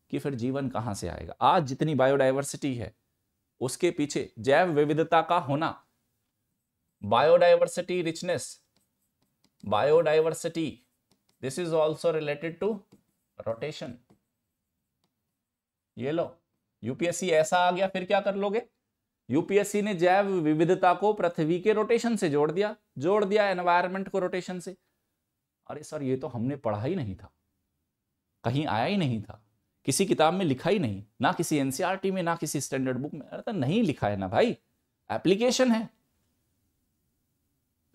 कि फिर जीवन कहां से आएगा। आज जितनी बायोडायवर्सिटी है उसके पीछे जैव विविधता का होना, biodiversity richness, biodiversity, this is also related to rotation. ये लो यूपीएससी ऐसा आ गया, फिर क्या कर लोगे। यूपीएससी ने जैव विविधता को पृथ्वी के रोटेशन से जोड़ दिया एनवायरमेंट को रोटेशन से। अरे सर ये तो हमने पढ़ा ही नहीं था, कहीं आया ही नहीं था किसी किताब में लिखा ही नहीं, ना किसी एनसीईआरटी में, ना किसी स्टैंडर्ड बुक में। अरे नहीं लिखा है ना भाई, एप्लीकेशन है,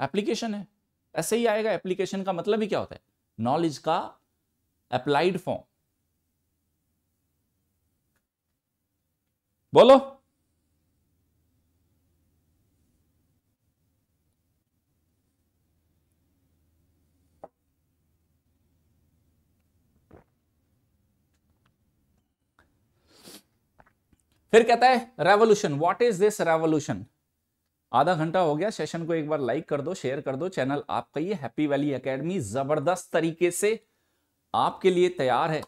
एप्लीकेशन है, ऐसे ही आएगा। एप्लीकेशन का मतलब ही क्या होता है? नॉलेज का अप्लाइड फॉर्म। बोलो, फिर कहता है revolution, what is this revolution. आधा घंटा हो गया सेशन को, एक बार लाइक कर दो, शेयर कर दो। चैनल आपका ये हैप्पी वैली एकेडमी जबरदस्त तरीके से आपके लिए तैयार है।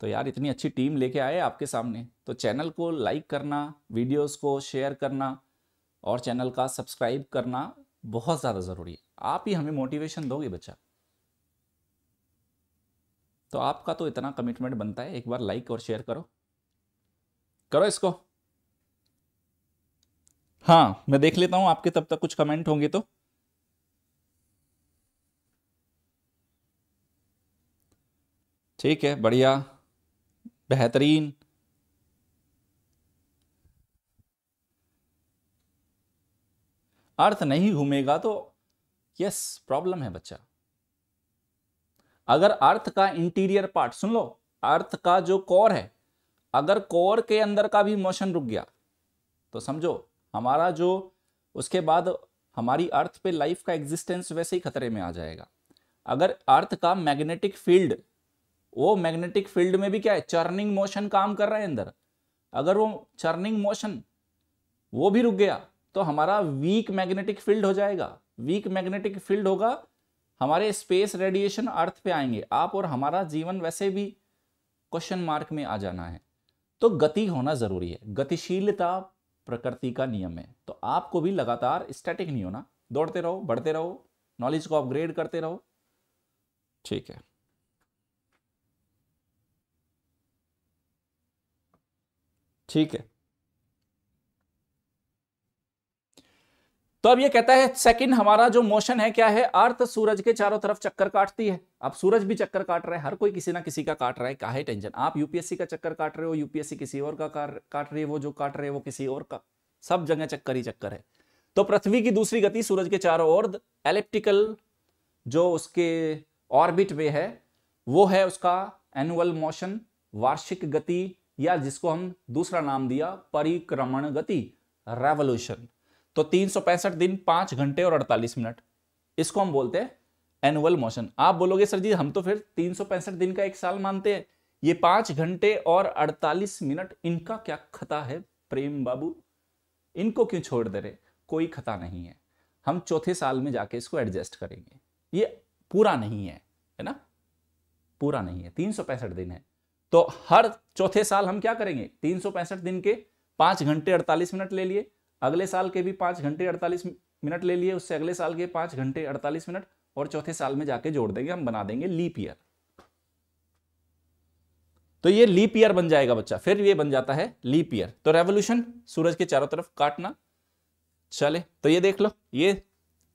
तो यार इतनी अच्छी टीम लेके आए आपके सामने, तो चैनल को लाइक करना, वीडियोस को शेयर करना और चैनल का सब्सक्राइब करना बहुत ज़्यादा ज़रूरी है। आप ही हमें मोटिवेशन दोगे बच्चा, तो आपका तो इतना कमिटमेंट बनता है। एक बार लाइक और शेयर करो, करो इसको। हाँ मैं देख लेता हूं आपके तब तक कुछ कमेंट होंगे तो। ठीक है, बढ़िया, बेहतरीन। अर्थ नहीं घूमेगा तो यस प्रॉब्लम है बच्चा। अगर अर्थ का इंटीरियर पार्ट, सुन लो, अर्थ का जो कोर है, अगर कोर के अंदर का भी मोशन रुक गया तो समझो हमारा जो उसके बाद हमारी अर्थ पे लाइफ का एग्जिस्टेंस वैसे ही खतरे में आ जाएगा। अगर अर्थ का मैग्नेटिक फील्ड, वो मैग्नेटिक फील्ड में भी क्या है, चर्निंग मोशन काम कर रहा है अंदर, अगर वो चर्निंग मोशन वो भी रुक गया तो हमारा वीक मैग्नेटिक फील्ड हो जाएगा। वीक मैग्नेटिक फील्ड होगा, हमारे स्पेस रेडिएशन अर्थ पे आएंगे, आप और हमारा जीवन वैसे भी क्वेश्चन मार्क में आ जाना है। तो गति होना जरूरी है, गतिशीलता प्रकृति का नियम है। तो आपको भी लगातार स्टैटिक नहीं होना, दौड़ते रहो, बढ़ते रहो, नॉलेज को अपग्रेड करते रहो। ठीक है, ठीक है। तो अब ये कहता है सेकंड हमारा जो मोशन है क्या है, अर्थ सूरज के चारों तरफ चक्कर काटती है। अब सूरज भी चक्कर काट रहा है, हर कोई किसी ना किसी का काट रहा है, काहे टेंशन। आप यूपीएससी का चक्कर काट रहे हो, यूपीएससी किसी और का काट रही है, वो जो काट रहे हैं वो किसी और का, सब जगह चक्कर ही चक्कर है। तो पृथ्वी की दूसरी गति सूरज के चारों ओर एलिप्टिकल जो उसके ऑर्बिट में है वो है उसका एनुअल मोशन, वार्षिक गति, या जिसको हम दूसरा नाम दिया परिक्रमण गति, रेवोल्यूशन। तो 365 दिन, 5 घंटे और 48 मिनट, इसको हम बोलते हैं एनुअल मोशन। आप बोलोगे सर जी हम तो फिर 365 दिन का एक साल मानते हैं, ये 5 घंटे और 48 मिनट इनका क्या खता है प्रेम बाबू, इनको क्यों छोड़ दे रहे? कोई खता नहीं है, हम चौथे साल में जाके इसको एडजस्ट करेंगे। ये पूरा नहीं है, है ना, पूरा नहीं है, 365 दिन है। तो हर चौथे साल हम क्या करेंगे, 365 दिन के 5 घंटे 48 मिनट ले लिए, अगले साल के भी 5 घंटे 48 मिनट ले लिए, उससे अगले साल के 5 घंटे 48 मिनट, और चौथे साल में जाके जोड़ देंगे, हम बना देंगे लीप ईयर। तो ये लीप ईयर बन जाएगा बच्चा, फिर ये बन जाता है लीप ईयर। तो रेवोल्यूशन सूरज के चारों तरफ काटना। चले, तो ये देख लो ये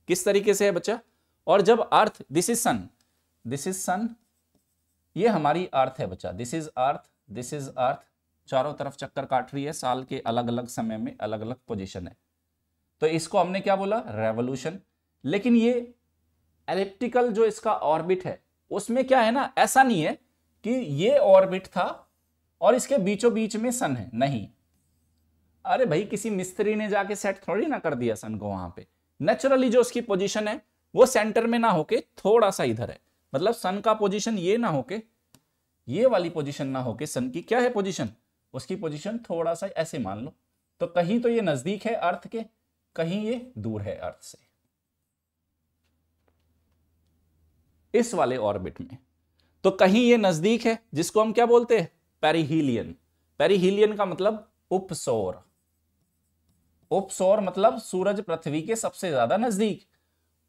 किस तरीके से है बच्चा। और जब earth, this is sun, this is sun, ये हमारी अर्थ है बच्चा, this is earth, this is earth, चारों तरफ चक्कर काट रही है, साल के अलग अलग समय में अलग अलग पोजीशन है। तो इसको हमने क्या बोला, रेवोल्यूशन। लेकिन ये एलिप्टिकल जो इसका ऑर्बिट है उसमें क्या है ना, ऐसा नहीं है कि ये ऑर्बिट था और इसके बीचों बीच में सन है, नहीं। अरे भाई किसी मिस्त्री ने जाके सेट थोड़ी ना कर दिया सन को, वहां पे नेचुरली जो उसकी पोजीशन है वो सेंटर में ना होके थोड़ा सा इधर है, मतलब सन का पोजिशन ये ना होके, ये वाली पोजिशन ना होके, सन की क्या है पोजिशन, उसकी पोजीशन थोड़ा सा ऐसे मान लो। तो कहीं तो ये नजदीक है अर्थ के, कहीं ये दूर है अर्थ से, इस वाले ऑर्बिट में। तो कहीं ये नजदीक है जिसको हम क्या बोलते हैं, पेरिहीलियन। पेरिहीलियन का मतलब उपसौर, उपसौर मतलब सूरज पृथ्वी के सबसे ज्यादा नजदीक,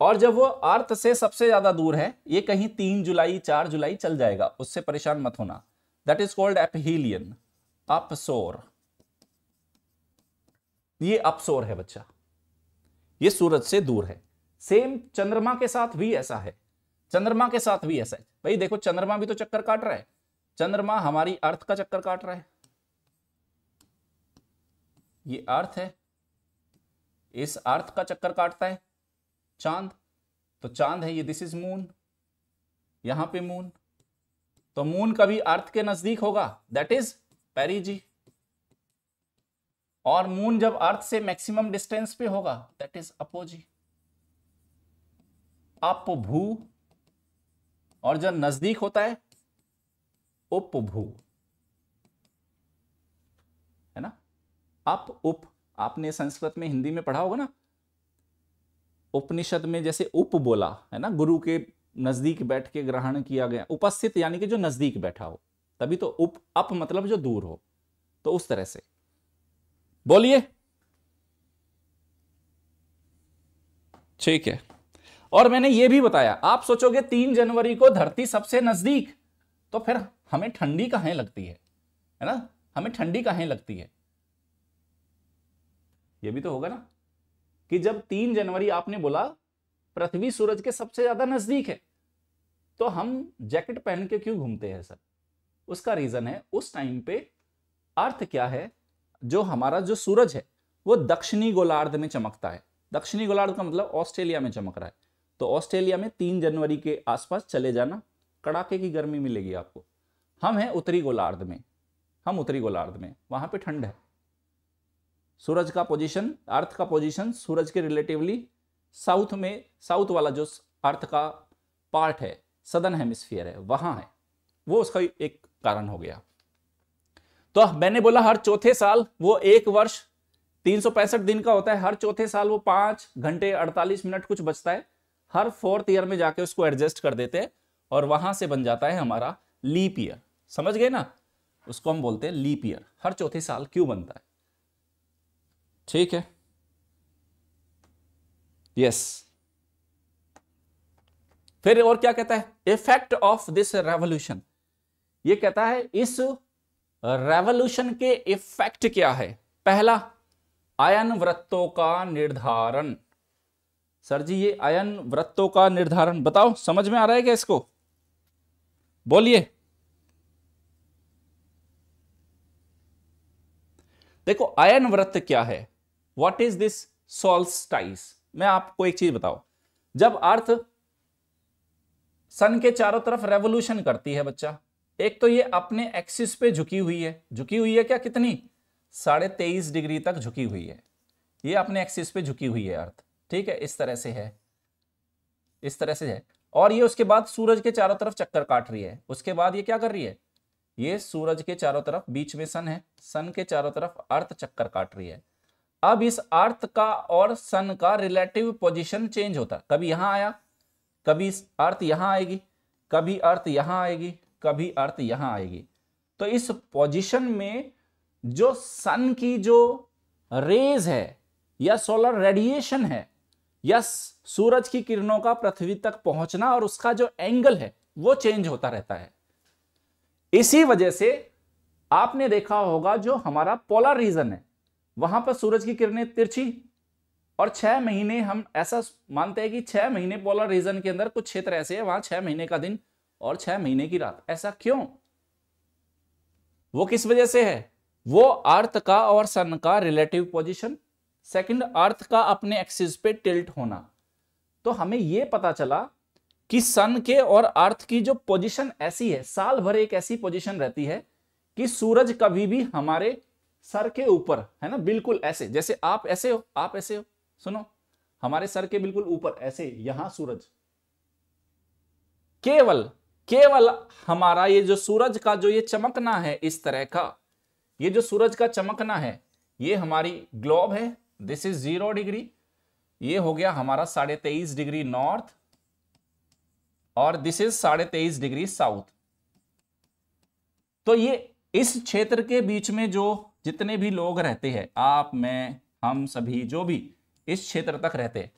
और जब वो अर्थ से सबसे ज्यादा दूर है, ये कहीं 3 जुलाई 4 जुलाई चल जाएगा, उससे परेशान मत होना। दैट इज कॉल्ड एपहीलियन, अपसोर। ये अपसोर है बच्चा, ये सूरज से दूर है। सेम चंद्रमा के साथ भी ऐसा है, चंद्रमा के साथ भी ऐसा है भाई। देखो चंद्रमा भी तो चक्कर काट रहा है, चंद्रमा हमारी अर्थ का चक्कर काट रहा है, ये अर्थ है, इस अर्थ का चक्कर काटता है चांद, तो चांद है ये, दिस इज मून, यहां पे मून, तो मून कभी अर्थ के नजदीक होगा, दैट इज पेरिजी, और मून जब अर्थ से मैक्सिमम डिस्टेंस पे होगा दैट इज अपोजी, अपभू, और जब नजदीक होता है उपभू, है ना, अप उप, आपने संस्कृत में हिंदी में पढ़ा होगा ना, उपनिषद में जैसे उप बोला है ना, गुरु के नजदीक बैठ के ग्रहण किया गया, उपस्थित यानी कि जो नजदीक बैठा हो, तभी तो उप, अप मतलब जो दूर हो, तो उस तरह से बोलिए, ठीक है। और मैंने ये भी बताया, आप सोचोगे 3 जनवरी को धरती सबसे नजदीक, तो फिर हमें ठंडी कहां लगती है ना, हमें ठंडी कहां लगती है, ये भी तो होगा ना कि जब 3 जनवरी आपने बोला पृथ्वी सूरज के सबसे ज्यादा नजदीक है, तो हम जैकेट पहन के क्यों घूमते हैं सर, उसका रीजन है उस टाइम पे अर्थ क्या है, जो हमारा जो सूरज है वो दक्षिणी गोलार्ध में चमकता है, दक्षिणी गोलार्ध का मतलब ऑस्ट्रेलिया में चमक रहा है, तो ऑस्ट्रेलिया में 3 जनवरी के आसपास चले जाना, कड़ाके की गर्मी मिलेगी आपको। हम हैं उत्तरी गोलार्ध में, हम उत्तरी गोलार्ध में, वहां पे ठंड है, सूरज का पोजीशन, अर्थ का पोजीशन सूरज के रिलेटिवली साउथ में, साउथ वाला जो अर्थ का पार्ट है, सदर्न हेमिस्फीयर है, वहां है, वो उसका एक कारण हो गया। तो मैंने बोला हर चौथे साल वो एक वर्ष 365 दिन का होता है, हर चौथे साल वो 5 घंटे 48 मिनट कुछ बचता है, हर 4th ईयर में जाके उसको एडजस्ट कर देते हैं और वहां से बन जाता है हमारा लीप ईयर, समझ गए ना, उसको हम बोलते हैं लीप ईयर, हर चौथे साल क्यों बनता है, ठीक है, यस। फिर और क्या कहता है, इफेक्ट ऑफ दिस रेवोल्यूशन, ये कहता है इस रेवोल्यूशन के इफेक्ट क्या है। पहला, आयन वृत्तों का निर्धारण। सर जी ये आयन वृत्तों का निर्धारण बताओ, समझ में आ रहा है क्या इसको, बोलिए। देखो आयन वृत्त क्या है, व्हाट इज दिस सोल्स्टाइस। मैं आपको एक चीज बताऊं, जब अर्थ सन के चारों तरफ रेवोल्यूशन करती है बच्चा, एक तो ये अपने एक्सिस पे झुकी हुई है, झुकी हुई है क्या, कितनी, 23.5 डिग्री तक झुकी हुई है, ये अपने एक्सिस पे झुकी हुई है अर्थ, ठीक है, इस तरह से है, इस तरह से है। और ये उसके बाद सूरज के चारों तरफ चक्कर काट रही है, उसके बाद ये क्या कर रही है, ये सूरज के चारों तरफ, बीच में सन है, सन के चारों तरफ अर्थ चक्कर काट रही है। अब इस अर्थ का और सन का रिलेटिव पोजीशन चेंज होता है, कभी यहाँ आया, कभी अर्थ यहाँ आएगी, कभी अर्थ यहाँ आएगी, कभी अर्थ यहाँ आएगी, तो इस पोजीशन में जो सन की जो रेज है या सोलर रेडिएशन है या सूरज की किरणों का पृथ्वी तक पहुंचना और उसका जो एंगल है वो चेंज होता रहता है। इसी वजह से आपने देखा होगा जो हमारा पोलर रीजन है वहां पर सूरज की किरणें तिरछी, और 6 महीने हम ऐसा मानते हैं कि 6 महीने पोलर रीजन के अंदर कुछ क्षेत्र ऐसे हैं वहां 6 महीने का दिन और 6 महीने की रात, ऐसा क्यों, वो किस वजह से है, वो अर्थ का और सन का रिलेटिव पोजीशन, सेकंड अर्थ का अपने एक्सिस पे टिल्ट होना। तो हमें ये पता चला कि सन के और अर्थ की जो पोजीशन ऐसी है, साल भर एक ऐसी पोजीशन रहती है कि सूरज कभी भी हमारे सर के ऊपर, है ना, बिल्कुल ऐसे, जैसे आप ऐसे हो, आप ऐसे हो, सुनो, हमारे सर के बिल्कुल ऊपर ऐसे यहां सूरज, केवल केवल हमारा ये जो सूरज का जो ये चमकना है, इस तरह का ये जो सूरज का चमकना है, ये हमारी ग्लोब है, दिस इज 0 डिग्री, ये हो गया हमारा 23.5 डिग्री नॉर्थ, और दिस इज 23.5 डिग्री साउथ। तो ये इस क्षेत्र के बीच में जो जितने भी लोग रहते हैं, आप, मैं, हम सभी जो भी इस क्षेत्र तक रहते हैं,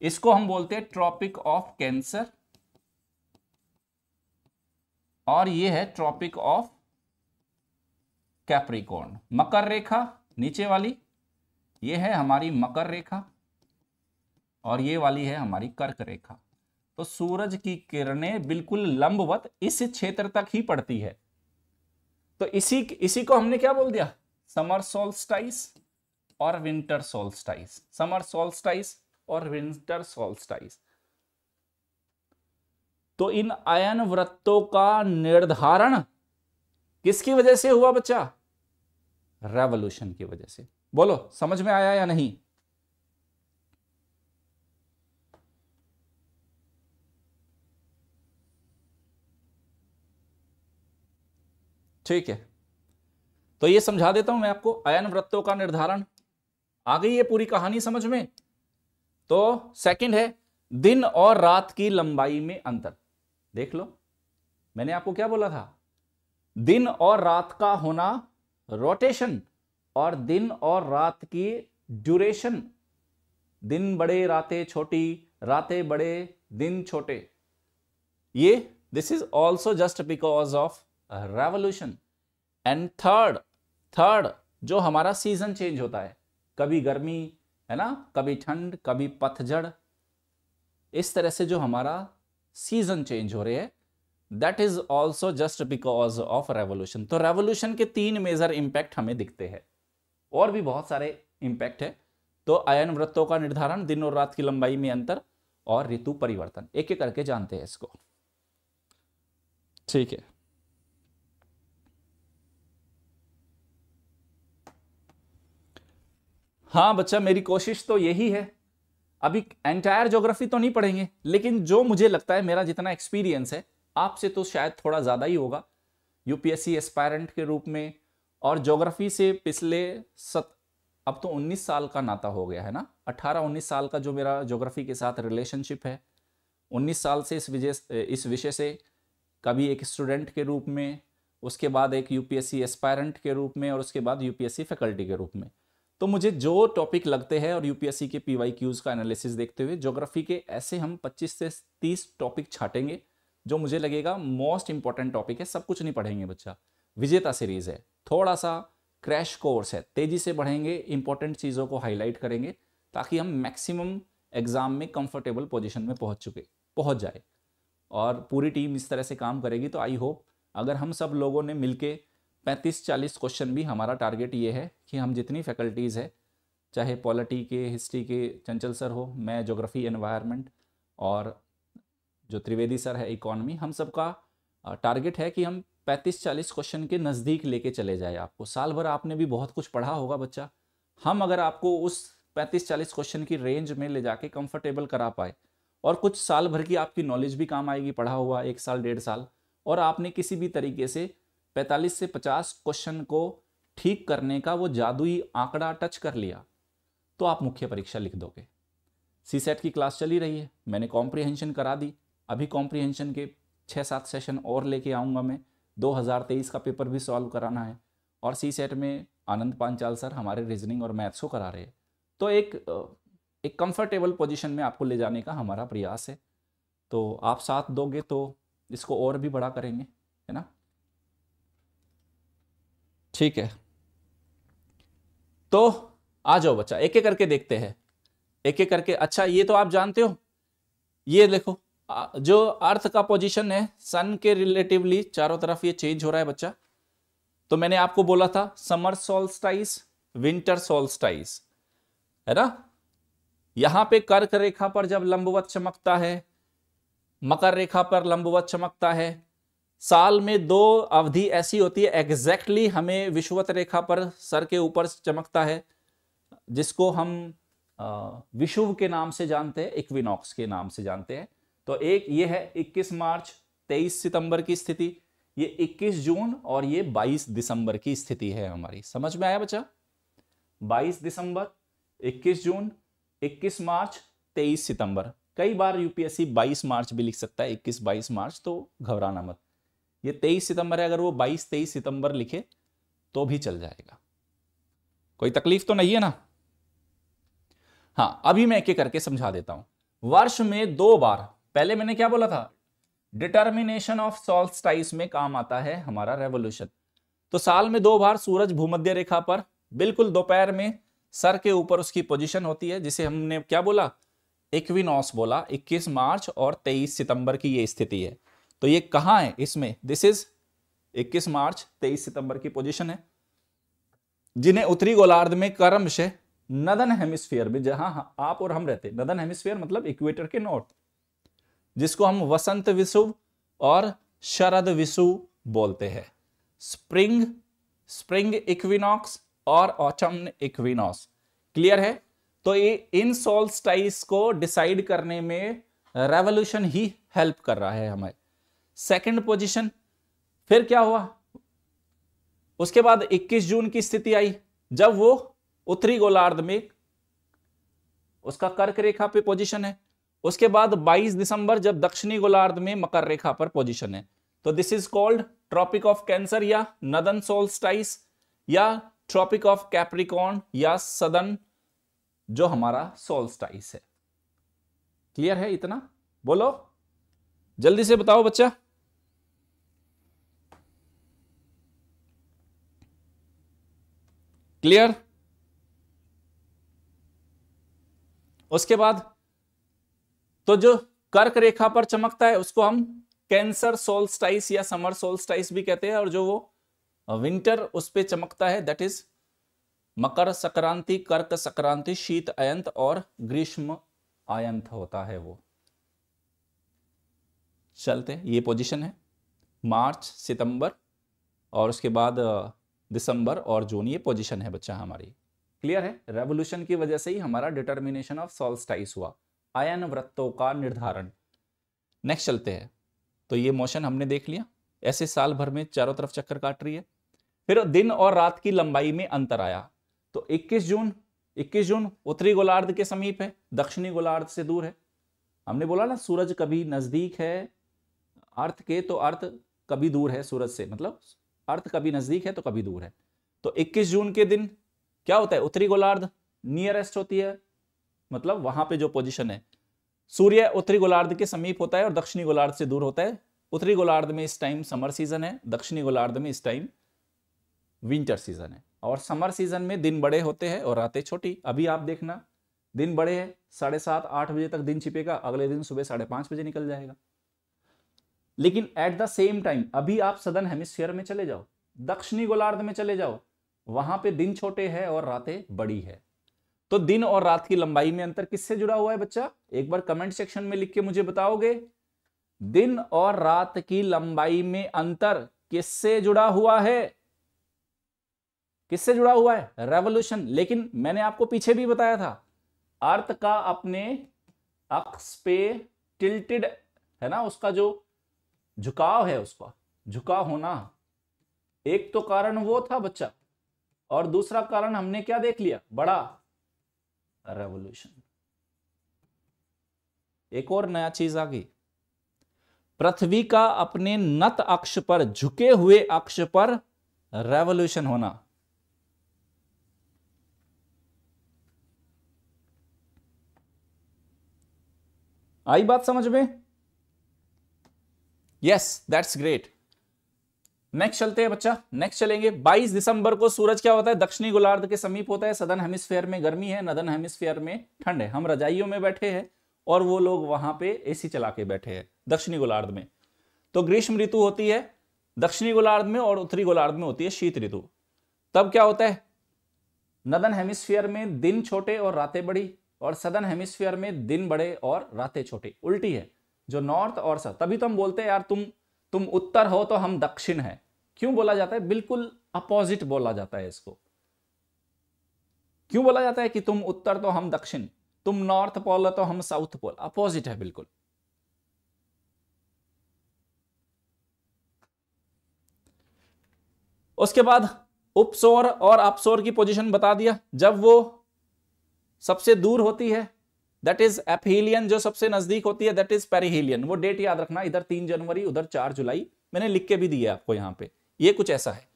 इसको हम बोलते हैं ट्रॉपिक ऑफ कैंसर, और ये है ट्रॉपिक ऑफ कैप्रिकॉर्न। मकर रेखा नीचे वाली, ये है हमारी मकर रेखा, और ये वाली है हमारी कर्क रेखा। तो सूरज की किरणें बिल्कुल लंबवत इस क्षेत्र तक ही पड़ती है, तो इसी को हमने क्या बोल दिया, समर सोल्स्टाइस और विंटर सोल्स्टाइस, समर सोल्स्टाइस और विंटर सोल्स्टाइस। तो इन आयन वृत्तों का निर्धारण किसकी वजह से हुआ बच्चा, रेवोल्यूशन की वजह से। बोलो समझ में आया या नहीं। ठीक है, तो ये समझा देता हूं मैं आपको आयन वृत्तों का निर्धारण। आ गई ये पूरी कहानी समझ में। तो सेकंड है दिन और रात की लंबाई में अंतर। देख लो मैंने आपको क्या बोला था, दिन और रात का होना रोटेशन और दिन और रात की ड्यूरेशन, दिन बड़े रातें छोटी, रातें बड़े दिन छोटे, ये this is also just because of revolution. And third जो हमारा सीजन चेंज होता है, कभी गर्मी है ना, कभी ठंड, कभी पतझड़, इस तरह से जो हमारा सीजन चेंज हो रहे हैं, that is also just because of revolution. तो रेवोल्यूशन के तीन मेजर इंपैक्ट हमें दिखते हैं, और भी बहुत सारे इंपैक्ट है। तो आयन वृत्तों का निर्धारण, दिन और रात की लंबाई में अंतर और ऋतु परिवर्तन, एक एक करके जानते हैं इसको। ठीक है, हाँ बच्चा मेरी कोशिश तो यही है। अभी एंटायर ज्योग्राफी तो नहीं पढ़ेंगे, लेकिन जो मुझे लगता है मेरा जितना एक्सपीरियंस है आपसे तो शायद थोड़ा ज़्यादा ही होगा, यूपीएससी एस्पायरेंट के रूप में, और ज्योग्राफी से पिछले अब तो 19 साल का नाता हो गया है ना, 18-19 साल का जो मेरा ज्योग्राफी के साथ रिलेशनशिप है, 19 साल से इस विषय से, कभी एक स्टूडेंट के रूप में, उसके बाद एक यूपीएससी एस्पायरेंट के रूप में, और उसके बाद यूपीएससी फैकल्टी के रूप में। तो मुझे जो टॉपिक लगते हैं और यूपीएससी के PYQs का एनालिसिस देखते हुए ज्योग्राफी के ऐसे हम 25 से 30 टॉपिक छाटेंगे जो मुझे लगेगा मोस्ट इंपॉर्टेंट टॉपिक है। सब कुछ नहीं पढ़ेंगे बच्चा, विजेता सीरीज है, थोड़ा सा क्रैश कोर्स है, तेजी से बढ़ेंगे, इंपॉर्टेंट चीज़ों को हाईलाइट करेंगे ताकि हम मैक्सिमम एग्जाम में कंफर्टेबल पोजिशन में पहुँच जाए। और पूरी टीम इस तरह से काम करेगी, तो आई होप अगर हम सब लोगों ने मिल के 35-40 क्वेश्चन भी, हमारा टारगेट ये है कि हम जितनी फैकल्टीज़ है, चाहे पॉलिटी के, हिस्ट्री के चंचल सर हो, मैं ज्योग्राफी एनवायरनमेंट, और जो त्रिवेदी सर है इकोनॉमी, हम सबका टारगेट है कि हम 35-40 क्वेश्चन के नज़दीक लेके चले जाए आपको। साल भर आपने भी बहुत कुछ पढ़ा होगा बच्चा, हम अगर आपको उस 35-40 क्वेश्चन की रेंज में ले जाके कंफर्टेबल करा पाए, और कुछ साल भर की आपकी नॉलेज भी काम आएगी, पढ़ा हुआ 1 साल 1.5 साल, और आपने किसी भी तरीके से 45 से 50 क्वेश्चन को ठीक करने का वो जादुई आंकड़ा टच कर लिया, तो आप मुख्य परीक्षा लिख दोगे। सीसेट की क्लास चली रही है, मैंने कॉम्प्रिहेंशन करा दी, अभी कॉम्प्रिहेंशन के 6-7 सेशन और लेके आऊँगा मैं, 2023 का पेपर भी सॉल्व कराना है, और सीसेट में आनंद पांचाल सर हमारे रीजनिंग और मैथ्स को करा रहे हैं। तो एक कंफर्टेबल पोजीशन में आपको ले जाने का हमारा प्रयास है, तो आप साथ दोगे तो इसको और भी बड़ा करेंगे, है ना। ठीक है, तो आ जाओ बच्चा, एक एक करके देखते हैं, एक एक करके। अच्छा ये तो आप जानते हो, ये देखो जो अर्थ का पोजीशन है सन के रिलेटिवली चारों तरफ ये चेंज हो रहा है बच्चा। तो मैंने आपको बोला था समर सोल्स्टाइस, विंटर सोल्स्टाइस, है ना। यहां पे कर्क रेखा पर जब लंबवत चमकता है, मकर रेखा पर लंबवत चमकता है। साल में 2 अवधि ऐसी होती है एग्जैक्टली हमें विषुवत रेखा पर सर के ऊपर चमकता है, जिसको हम विषुव के नाम से जानते हैं, इक्विनॉक्स के नाम से जानते हैं। तो एक ये है 21 मार्च 23 सितंबर की स्थिति, ये 21 जून और ये 22 दिसंबर की स्थिति है हमारी। समझ में आया बच्चा, 22 दिसंबर, 21 जून, 21 मार्च, 23 सितंबर। कई बार यूपीएससी 22 मार्च भी लिख सकता है, 21 22 मार्च, तो घबराना मत। ये 23 सितंबर है, अगर वो 22-23 सितंबर लिखे तो भी चल जाएगा, कोई तकलीफ तो नहीं है ना। हाँ अभी मैं एक एक करके समझा देता हूं। वर्ष में 2 बार, पहले मैंने क्या बोला था, डिटर्मिनेशन ऑफ सोल्स्टाइस में काम आता है हमारा रेवोल्यूशन। तो साल में 2 बार सूरज भूमध्य रेखा पर बिल्कुल दोपहर में सर के ऊपर उसकी पोजीशन होती है, जिसे हमने क्या बोला, इक्विनॉक्स बोला। 21 मार्च और 23 सितंबर की ये स्थिति है। तो ये कहाँ है इसमें, दिस इज 21 मार्च 23 सितंबर की पोजीशन है, जिन्हें उत्तरी गोलार्ध में क्रमशः नदन हेमिस्फीयर में, जहां आप और हम रहते, नदन हेमिस्फीयर मतलब इक्वेटर के नॉर्थ, जिसको हम वसंत विषुव और शरद विषुव बोलते हैं, स्प्रिंग इक्विनॉक्स और ऑटम इक्विनॉक्स। क्लियर है? तो ये इन सोल्स्टाइस को डिसाइड करने में रेवोल्यूशन ही हेल्प कर रहा है हमें। सेकंड पोजीशन, फिर क्या हुआ उसके बाद 21 जून की स्थिति आई, जब वो उत्तरी गोलार्ध में, उसका कर्क रेखा पे पोजीशन है। उसके बाद 22 दिसंबर जब दक्षिणी गोलार्ध में मकर रेखा पर पोजीशन है। तो this is called tropic of cancer या नदन सोल्स्टाइस या ट्रॉपिक ऑफ कैप्रिकॉर्न या सदन जो हमारा सोल्स्टाइस है। क्लियर है इतना? बोलो, जल्दी से बताओ बच्चा। क्लियर? उसके बाद तो जो कर्क रेखा पर चमकता है उसको हम कैंसर सोल्स्टाइस या समर सोल्स्टाइस भी कहते हैं, और जो वो विंटर उस पे चमकता है दैट इज मकर संक्रांति, कर्क संक्रांति, शीत अयंत और ग्रीष्म अयंत होता है वो। चलते हैं, ये पोजीशन है मार्च सितंबर और उसके बाद दिसंबर और जून, ये पोजीशन है बच्चा हमारी। क्लियर है? रेवोल्यूशन की वजह से ही हमारा डिटर्मिनेशन ऑफ सोल्स्टाइस हुआ, आयन वृत्तों का निर्धारण। नेक्स्ट चलते हैं, तो ये मोशन हमने देख लिया, ऐसे साल भर में चारों तरफ चक्कर काट रही है। फिर दिन और रात की लंबाई में अंतर आया, तो 21 जून उत्तरी गोलार्ध के समीप है, दक्षिणी गोलार्ध से दूर है। हमने बोला ना सूरज कभी नजदीक है अर्थ के तो अर्थ कभी दूर है सूरज से, मतलब अर्थ कभी नजदीक है तो कभी दूर है। तो 21 जून के दिन क्या होता है, उत्तरी गोलार्ध नियरेस्ट होती है, मतलब वहां पे जो पोजीशन है सूर्य उत्तरी गोलार्ध के समीप होता है और दक्षिणी गोलार्ध से दूर होता है। उत्तरी गोलार्ध में इस टाइम समर सीजन है, दक्षिणी गोलार्ध में इस टाइम विंटर सीजन है। और समर सीजन में दिन बड़े होते हैं और रातें छोटी। अभी आप देखना दिन बड़े हैं, 7:30-8 बजे तक दिन छिपेगा, अगले दिन सुबह 5:30 बजे निकल जाएगा। लेकिन एट द सेम टाइम अभी आप सदर्न हेमिस्फीयर में चले जाओ, दक्षिणी गोलार्ध में चले जाओ, वहां पे दिन छोटे हैं और रातें बड़ी है। तो दिन और रात की लंबाई में अंतर किससे जुड़ा हुआ है बच्चा, एक बार कमेंट सेक्शन में लिख के मुझे बताओगे, दिन और रात की लंबाई में अंतर किससे जुड़ा हुआ है? किससे जुड़ा हुआ है? रेवोल्यूशन। लेकिन मैंने आपको पीछे भी बताया था, अर्थ का अपने अक्ष पे टिल्टेड है ना, उसका जो झुकाव है, उसका झुकाव होना, एक तो कारण वो था बच्चा, और दूसरा कारण हमने क्या देख लिया, बड़ा रेवोल्यूशन। एक और नया चीज आ गई, पृथ्वी का अपने नत अक्ष पर, झुके हुए अक्ष पर रेवोल्यूशन होना। आई बात समझ में? Yes, that's great. नेक्स्ट चलते हैं बच्चा, नेक्स्ट चलेंगे 22 दिसंबर को सूरज क्या होता है, दक्षिणी गोलार्ध के समीप होता है। सदर्न हेमिस्फीयर में गर्मी है, नदर्न हेमिस्फीयर में ठंड है। हम रजाइयों में बैठे हैं और वो लोग वहां पे एसी चला के बैठे हैं दक्षिणी गोलार्ध में। तो ग्रीष्म ऋतु होती है दक्षिणी गोलार्ध में और उत्तरी गोलार्ध में होती है शीत ऋतु। तब क्या होता है, नदर्न हेमिस्फीयर में दिन छोटे और रातें बड़ी, और सदर्न हेमिस्फीयर में दिन बड़े और रातें छोटी, उल्टी है जो नॉर्थ और साउथ। तभी तो हम बोलते हैं यार तुम उत्तर हो तो हम दक्षिण हैं, क्यों बोला जाता है, बिल्कुल अपोजिट बोला जाता है इसको। क्यों बोला जाता है कि तुम उत्तर तो हम दक्षिण, तुम नॉर्थ पोल तो हम साउथ पोल, अपोजिट है बिल्कुल। उसके बाद उपसौर और अपसौर की पोजीशन बता दिया, जब वो सबसे दूर होती है दैट इज एपहीलियन, जो सबसे नजदीक होती है दैट इज पेरिहीलियन। वो डेट याद रखना, इधर 3 जनवरी उधर 4 जुलाई, मैंने लिख के भी दिया आपको यहां पे। ये कुछ ऐसा है,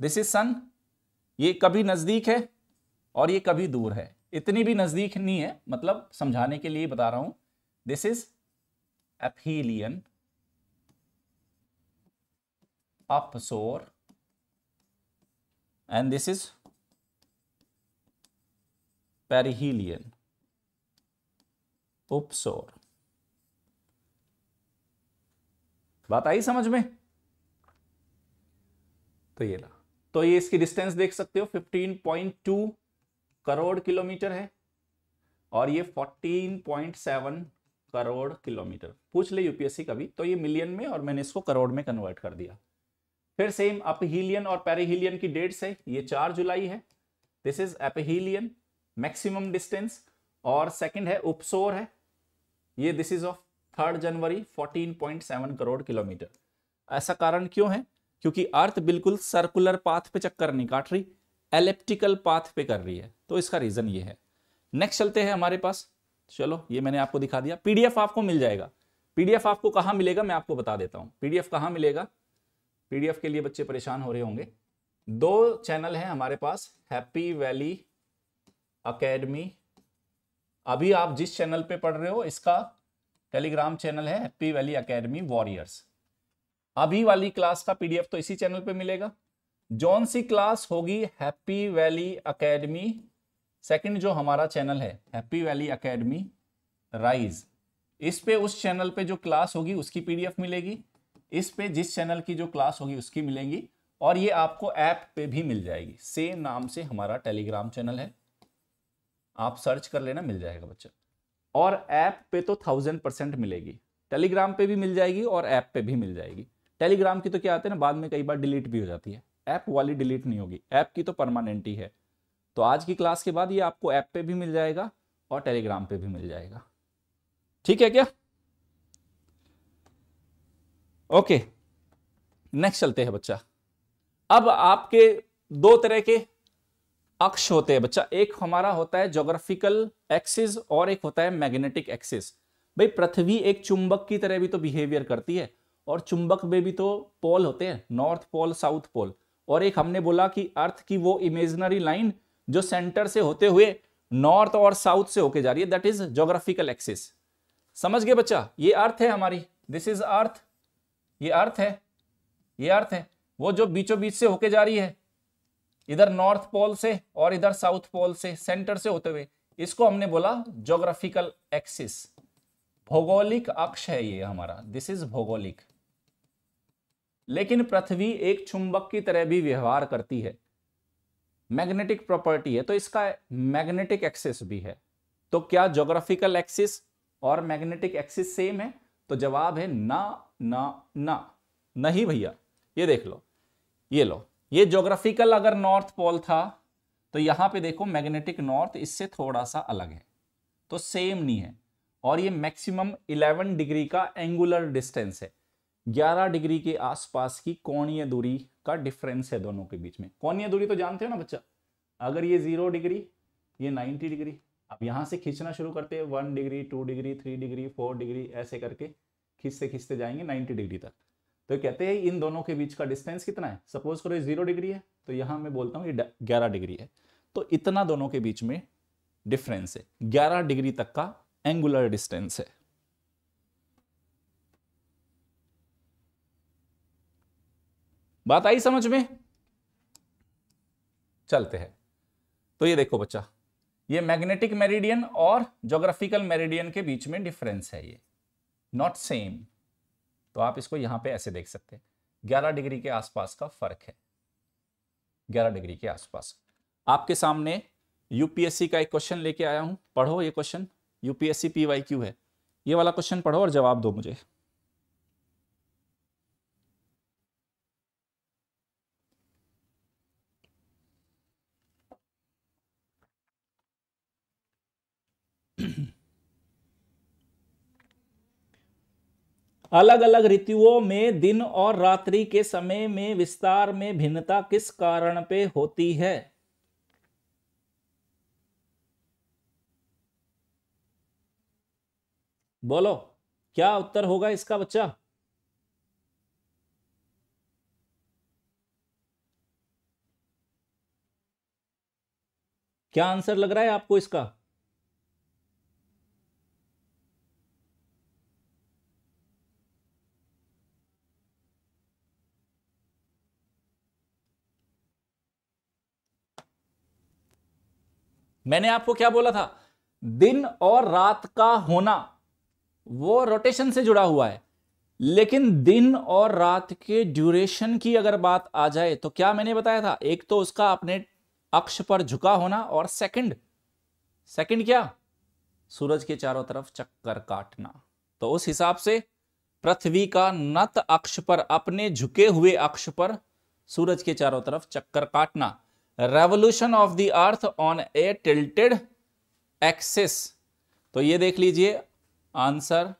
दिस इज सन, ये कभी नजदीक है और ये कभी दूर है, इतनी भी नजदीक नहीं है, मतलब समझाने के लिए बता रहा हूं। दिस इज एपहीलियन, अपसौर एंड दिस इज पेरिहीलियन, उपसौर। बात आई समझ में? तो ये ला, तो ये इसकी डिस्टेंस देख सकते हो 15.2 करोड़ किलोमीटर है और ये 14.7 करोड़ किलोमीटर। पूछ ले यूपीएससी कभी तो ये मिलियन में और मैंने इसको करोड़ में कन्वर्ट कर दिया। फिर सेम अपहीलियन और पेरिहीलियन की डेट्स है, ये 4 जुलाई है, this is aphelion maximum distance, और सेकंड है उपसोर है, ये दिस इज ऑफ 3 जनवरी 14.7 करोड़ किलोमीटर। ऐसा कारण क्यों है? क्योंकि अर्थ बिल्कुल सर्कुलर पाथ पे चक्कर नहीं काट रही, एलिप्टिकल पाथ पे कर रही है, तो इसका रीजन ये है। नेक्स्ट चलते हैं हमारे पास, चलो ये मैंने आपको दिखा दिया, पीडीएफ आपको मिल जाएगा। पीडीएफ आपको कहाँ मिलेगा मैं आपको बता देता हूँ, पीडीएफ कहाँ मिलेगा। पीडीएफ के लिए बच्चे परेशान हो रहे होंगे। 2 चैनल हैं हमारे पास, हैप्पी वैली अकेडमी, अभी आप जिस चैनल पे पढ़ रहे हो इसका टेलीग्राम चैनल है हैप्पी वैली अकेडमी वॉरियर्स। अभी वाली क्लास का पीडीएफ तो इसी चैनल पे मिलेगा। जौन सी क्लास होगी हैप्पी वैली अकेडमी, सेकंड जो हमारा चैनल है हैप्पी वैली अकेडमी राइज, इस पे उस चैनल पे जो क्लास होगी उसकी पीडीएफ मिलेगी, इस पे जिस चैनल की जो क्लास होगी उसकी मिलेगी, और ये आपको ऐप पे भी मिल जाएगी। सेम नाम से हमारा टेलीग्राम चैनल है, आप सर्च कर लेना मिल जाएगा बच्चा। और ऐप पे तो 1000% मिलेगी, टेलीग्राम पे भी मिल जाएगी और ऐप पे भी मिल जाएगी। टेलीग्राम की तो क्या आते हैं ना, बाद में कई बार डिलीट भी हो जाती है, ऐप वाली डिलीट नहीं होगी, ऐप की तो परमानेंट ही है। तो आज की क्लास के बाद ये आपको ऐप पे भी मिल जाएगा और टेलीग्राम पे भी मिल जाएगा, ठीक है क्या? ओके, नेक्स्ट चलते हैं बच्चा। अब आपके 2 तरह के अक्ष होते हैं बच्चा, एक हमारा होता है ज्योग्राफिकल एक्सिस और एक होता है मैग्नेटिक एक्सिस। भाई पृथ्वी एक चुंबक की तरह भी तो बिहेवियर करती है, और चुंबक में भी तो पोल होते हैं, नॉर्थ पोल साउथ पोल, और एक हमने बोला कि अर्थ की वो इमेजिनरी लाइन जो सेंटर से होते हुए नॉर्थ और साउथ से होके जा रही है, दैट इज ज्योग्राफिकल एक्सिस। समझ गए बच्चा? ये अर्थ है हमारी, दिस इज अर्थ, ये अर्थ है, ये अर्थ है, वो जो बीचों बीच से होके जा रही है, इधर नॉर्थ पोल से और इधर साउथ पोल से सेंटर से होते हुए, इसको हमने बोला ज्योग्राफिकल एक्सिस, भौगोलिक अक्ष है ये हमारा, दिस इज भौगोलिक। लेकिन पृथ्वी एक चुंबक की तरह भी व्यवहार करती है, मैग्नेटिक प्रॉपर्टी है, तो इसका मैग्नेटिक एक्सिस भी है। तो क्या ज्योग्राफिकल एक्सिस और मैग्नेटिक एक्सिस सेम है? तो जवाब है ना ना ना, नहीं भैया। ये देख लो, ये लो, ये ज्योग्राफिकल अगर नॉर्थ पोल था तो यहाँ पे देखो मैग्नेटिक नॉर्थ इससे थोड़ा सा अलग है, तो सेम नहीं है। और ये मैक्सिमम 11 डिग्री का एंगुलर डिस्टेंस है, 11 डिग्री के आसपास की कोणीय दूरी का डिफरेंस है दोनों के बीच में। कोणीय दूरी तो जानते हो ना बच्चा, अगर ये 0 डिग्री ये 90 डिग्री, अब यहाँ से खींचना शुरू करते हैं 1 डिग्री 2 डिग्री 3 डिग्री 4 डिग्री ऐसे करके खींचते खींचते जाएंगे 90 डिग्री तक। तो कहते हैं इन दोनों के बीच का डिस्टेंस कितना है? सपोज करो ये 0 डिग्री है तो यहाँ मैं बोलता हूँ ये 11 डिग्री है, तो इतना दोनों के बीच में डिफरेंस है, 11 डिग्री तक का एंगुलर डिस्टेंस है। बात आई समझ में? चलते हैं। तो ये देखो बच्चा, ये मैग्नेटिक मेरिडियन और ज्योग्राफिकल मेरिडियन के बीच में डिफरेंस है, ये नॉट सेम। तो आप इसको यहां पे ऐसे देख सकते हैं, 11 डिग्री के आसपास का फर्क है, 11 डिग्री के आसपास। आपके सामने यूपीएससी का एक क्वेश्चन लेके आया हूं, पढ़ो ये क्वेश्चन, यूपीएससी पीवाईक्यू है, ये वाला क्वेश्चन पढ़ो और जवाब दो मुझे। अलग अलग ऋतुओं में दिन और रात्रि के समय में विस्तार में भिन्नता किस कारण पे होती है? बोलो क्या उत्तर होगा इसका बच्चा? क्या आंसर लग रहा है आपको इसका? मैंने आपको क्या बोला था? दिन और रात का होना वो रोटेशन से जुड़ा हुआ है, लेकिन दिन और रात के ड्यूरेशन की अगर बात आ जाए तो क्या मैंने बताया था, एक तो उसका अपने अक्ष पर झुका होना और सेकंड क्या, सूरज के चारों तरफ चक्कर काटना। तो उस हिसाब से पृथ्वी का नत अक्ष पर, अपने झुके हुए अक्ष पर सूरज के चारों तरफ चक्कर काटना, revolution of the earth on a tilted axis. तो ये देख लीजिए आंसर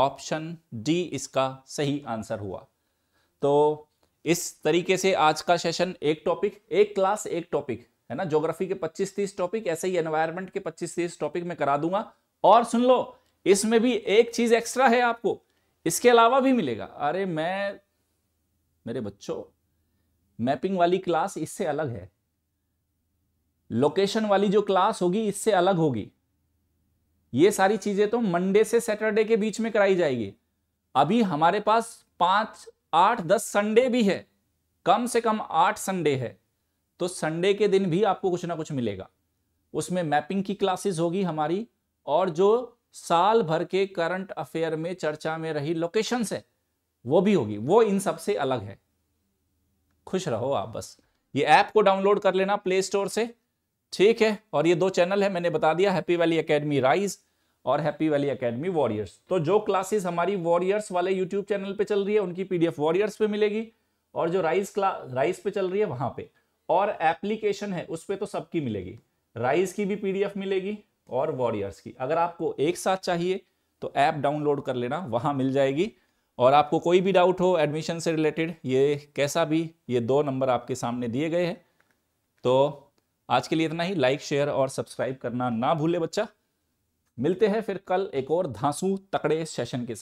ऑप्शन डी इसका सही आंसर हुआ। तो इस तरीके से आज का सेशन एक टॉपिक, एक क्लास एक टॉपिक है ना, ज्योग्राफी के 25-30 टॉपिक, ऐसे ही एनवायरनमेंट के 25-30 टॉपिक मैं करा दूंगा। और सुन लो, इसमें भी एक चीज एक्स्ट्रा है, आपको इसके अलावा भी मिलेगा। अरे मैं, मेरे बच्चों, मैपिंग वाली क्लास इससे अलग है, लोकेशन वाली जो क्लास होगी इससे अलग होगी। ये सारी चीजें तो मंडे से सैटरडे के बीच में कराई जाएगी। अभी हमारे पास 5, 8, 10 संडे भी है, कम से कम 8 संडे है। तो संडे के दिन भी आपको कुछ ना कुछ मिलेगा, उसमें मैपिंग की क्लासेस होगी हमारी, और जो साल भर के करंट अफेयर में चर्चा में रही लोकेशंस है वो भी होगी। वो इन सब से अलग है। खुश रहो आप, बस ये ऐप को डाउनलोड कर लेना प्ले स्टोर से, ठीक है। और ये 2 चैनल है, मैंने बता दिया, हैप्पी वैली एकेडमी राइज और हैप्पी वैली एकेडमी वॉरियर्स। तो जो क्लासेस हमारी वॉरियर्स वाले यूट्यूब चैनल पे चल रही है उनकी पीडीएफ वॉरियर्स पे मिलेगी, और जो राइज पे चल रही है वहां पे, और एप्लीकेशन है उस पे तो सबकी मिलेगी, राइज की भी पीडीएफ मिलेगी और वॉरियर्स की। अगर आपको एक साथ चाहिए तो ऐप डाउनलोड कर लेना, वहां मिल जाएगी। और आपको कोई भी डाउट हो एडमिशन से रिलेटेड, ये कैसा भी, ये 2 नंबर आपके सामने दिए गए हैं। तो आज के लिए इतना ही। लाइक, शेयर और सब्सक्राइब करना ना भूले बच्चा। मिलते हैं फिर कल एक और धांसू तकड़े सेशन के साथ।